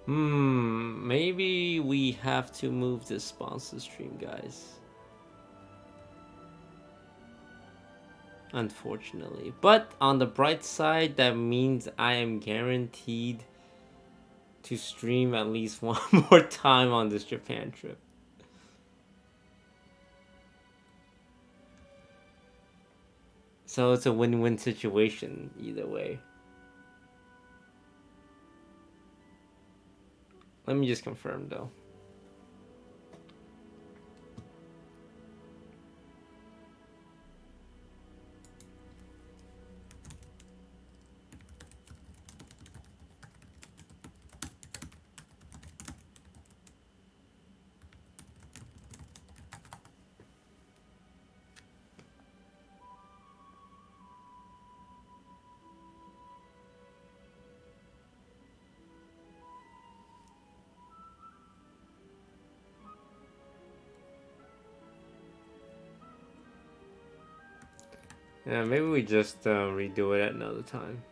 Maybe we have to move this sponsor stream, guys. Unfortunately. But on the bright side, that means I am guaranteed to stream at least one more time on this Japan trip. So it's a win-win situation either way. Let me just confirm though. Yeah, maybe we just redo it at another time.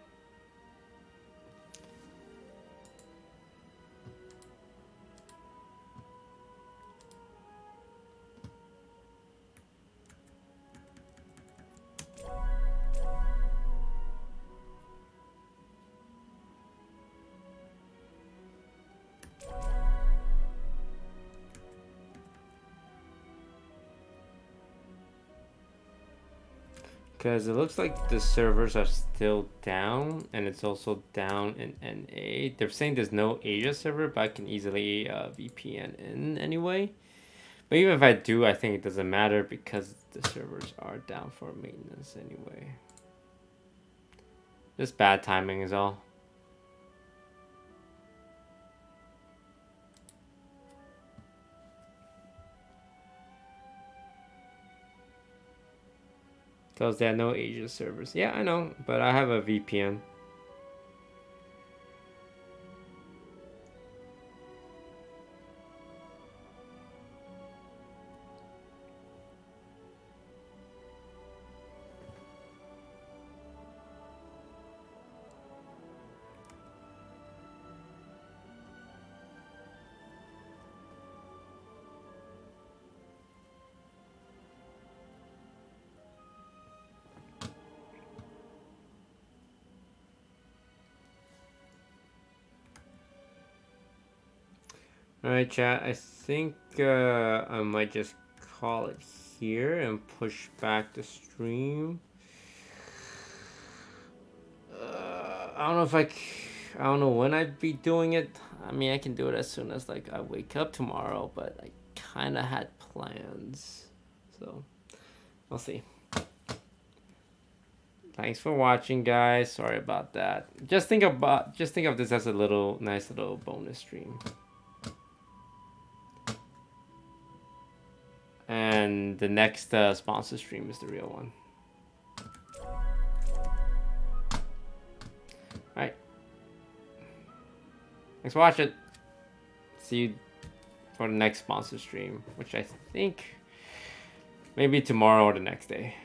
Because it looks like the servers are still down, and it's also down in NA. They're saying there's no Asia server, but I can easily VPN in anyway. But even if I do, I think it doesn't matter because the servers are down for maintenance anyway. Just bad timing is all. Tells there are no Asia servers. Yeah, I know, but I have a VPN. Alright chat, I think I might just call it here and push back the stream. I don't know if I don't know when I'd be doing it. I mean, I can do it as soon as like I wake up tomorrow, but I kind of had plans. So, we'll see. Thanks for watching, guys. Sorry about that. Just think of this as a little nice little bonus stream. And the next sponsor stream is the real one. All right. Thanks for watching. See you for the next sponsor stream, which I think maybe tomorrow or the next day.